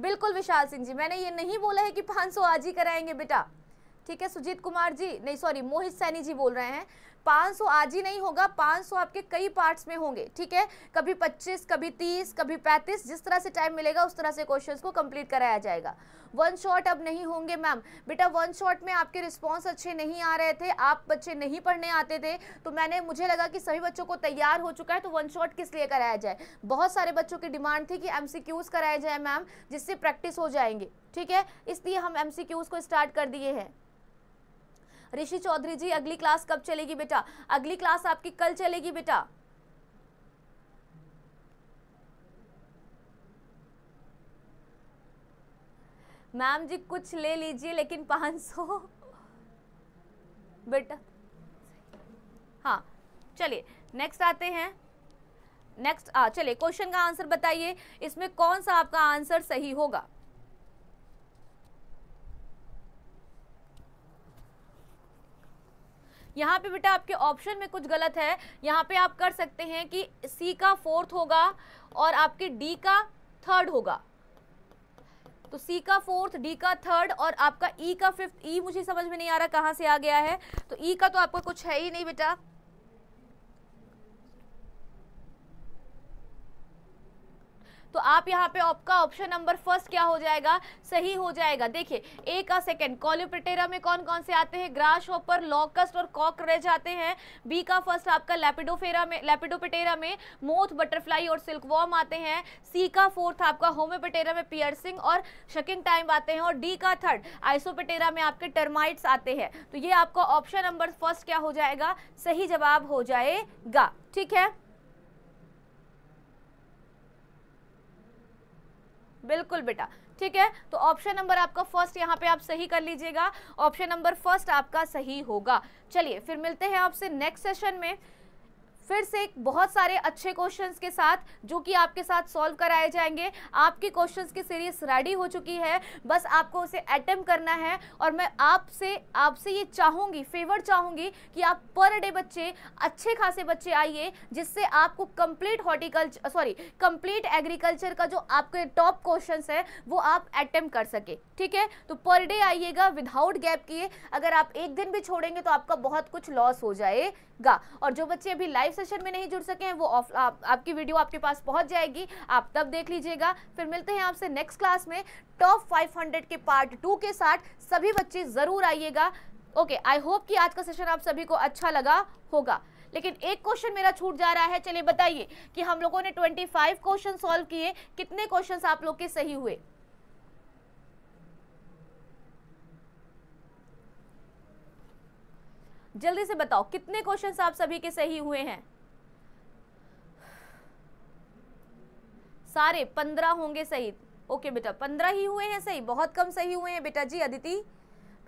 बिल्कुल विशाल सिंह जी, मैंने ये नहीं बोला है कि पाँच सौ आज ही कराएंगे बेटा। ठीक है, सुजीत कुमार जी नहीं, सॉरी मोहित सैनी जी बोल रहे हैं पाँच सौ आज ही नहीं होगा, पाँच सौ आपके कई पार्ट्स में होंगे। ठीक है, कभी पच्चीस, कभी तीस, कभी पैंतीस, जिस तरह से टाइम मिलेगा उस तरह से क्वेश्चंस को कंप्लीट कराया जाएगा। वन शॉट अब नहीं होंगे मैम, बेटा वन शॉट में आपके रिस्पॉन्स अच्छे नहीं आ रहे थे, आप बच्चे नहीं पढ़ने आते थे, तो मैंने मुझे लगा कि सभी बच्चों को तैयार हो चुका है तो वन शॉट किस लिए कराया जाए। बहुत सारे बच्चों की डिमांड थी कि एम सी क्यूज़ कराए जाए मैम, जिससे प्रैक्टिस हो जाएंगे। ठीक है, इसलिए हम एम सी क्यूज़ को स्टार्ट कर दिए हैं। ऋषि चौधरी जी अगली क्लास कब चलेगी बेटा, अगली क्लास आपकी कल चलेगी बेटा। मैम जी कुछ ले लीजिए लेकिन पाँच सौ बेटा। हाँ चलिए नेक्स्ट आते हैं, नेक्स्ट आ चलिए क्वेश्चन का आंसर बताइए, इसमें कौन सा आपका आंसर सही होगा। यहाँ पे बेटा आपके ऑप्शन में कुछ गलत है, यहाँ पे आप कर सकते हैं कि सी का फोर्थ होगा और आपके डी का थर्ड होगा, तो सी का फोर्थ, डी का थर्ड और आपका ई का फिफ्थ। ई मुझे समझ में नहीं आ रहा कहाँ से आ गया है, तो ई का तो आपका कुछ है ही नहीं बेटा। तो आप यहाँ पे आपका ऑप्शन नंबर फर्स्ट क्या हो जाएगा, सही हो जाएगा। देखिए ए का सेकंड, कॉलियोपेटेरा में कौन कौन से आते हैं, ग्रास हॉपर, लॉकस्ट और कॉकरोच आते हैं। बी का फर्स्ट आपका लैपिडोफेरा में, लैपिडोपेटेरा में मोथ, बटरफ्लाई और सिल्कवॉर्म आते हैं। सी का फोर्थ आपका होम्योपेटेरा में पियर्सिंग और शकिंग टाइम आते हैं और डी का थर्ड आइसोपेटेरा में आपके टर्माइट्स आते हैं। तो ये आपका ऑप्शन नंबर फर्स्ट क्या हो जाएगा, सही जवाब हो जाएगा। ठीक है, बिल्कुल बेटा। ठीक है, तो ऑप्शन नंबर आपका फर्स्ट यहाँ पे आप सही कर लीजिएगा, ऑप्शन नंबर फर्स्ट आपका सही होगा। चलिए फिर मिलते हैं आपसे नेक्स्ट सेशन में, फिर से एक बहुत सारे अच्छे क्वेश्चंस के साथ जो कि आपके साथ सॉल्व कराए जाएंगे। आपके क्वेश्चंस की सीरीज रेडी हो चुकी है, बस आपको उसे अटेम्प्ट करना है। और मैं आपसे आपसे ये चाहूँगी, फेवर चाहूँगी कि आप पर डे बच्चे, अच्छे खासे बच्चे आइए, जिससे आपको complete horticulture sorry complete agriculture का जो आपके टॉप क्वेश्चंस है वो आप अटेम्प्ट कर सके। ठीक है, तो पर डे आइएगा विदाउट गैप किए। अगर आप एक दिन भी छोड़ेंगे तो आपका बहुत कुछ लॉस हो जाएगा। और जो बच्चे अभी लाइव सेशन में नहीं जुड़ सके हैं वो ऑफ आप, आपकी वीडियो आपके पास पहुंच जाएगी, आप तब देख लीजिएगा। फिर मिलते हैं आपसे नेक्स्ट क्लास में टॉप पाँच सौ के पार्ट टू के साथ। सभी बच्चे ज़रूर आइएगा। ओके, आई होप कि आज का सेशन आप सभी को अच्छा लगा होगा। लेकिन एक क्वेश्चन मेरा छूट जा रहा है, चलिए बताइए कि हम लोगों ने पच्चीस क्वेश्चन सॉल्व किए, कितने क्वेश्चन आप लोग के सही हुए। जल्दी से बताओ कितने क्वेश्चंस आप सभी के सही हुए हैं। सारे पंद्रह होंगे सही। ओके बेटा, पंद्रह ही हुए हैं सही, बहुत कम सही हुए हैं बेटा जी। अदिति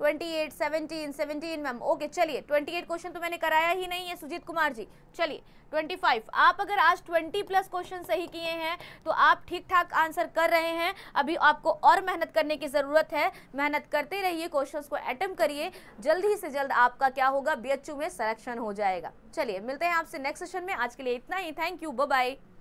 अट्ठाईस, सत्रह, सत्रह मैम ओके चलिए अट्ठाईस क्वेश्चन तो मैंने कराया ही नहीं है सुजीत कुमार जी। चलिए पच्चीस, आप अगर आज बीस प्लस क्वेश्चन सही किए हैं तो आप ठीक ठाक आंसर कर रहे हैं। अभी आपको और मेहनत करने की ज़रूरत है, मेहनत करते रहिए, क्वेश्चंस को अटेम्प्ट करिए, जल्द ही से जल्द आपका क्या होगा बी एच यू में सिलेक्शन हो जाएगा। चलिए मिलते हैं आपसे नेक्स्ट सेशन में, आज के लिए इतना ही, थैंक यू, बाय बाय।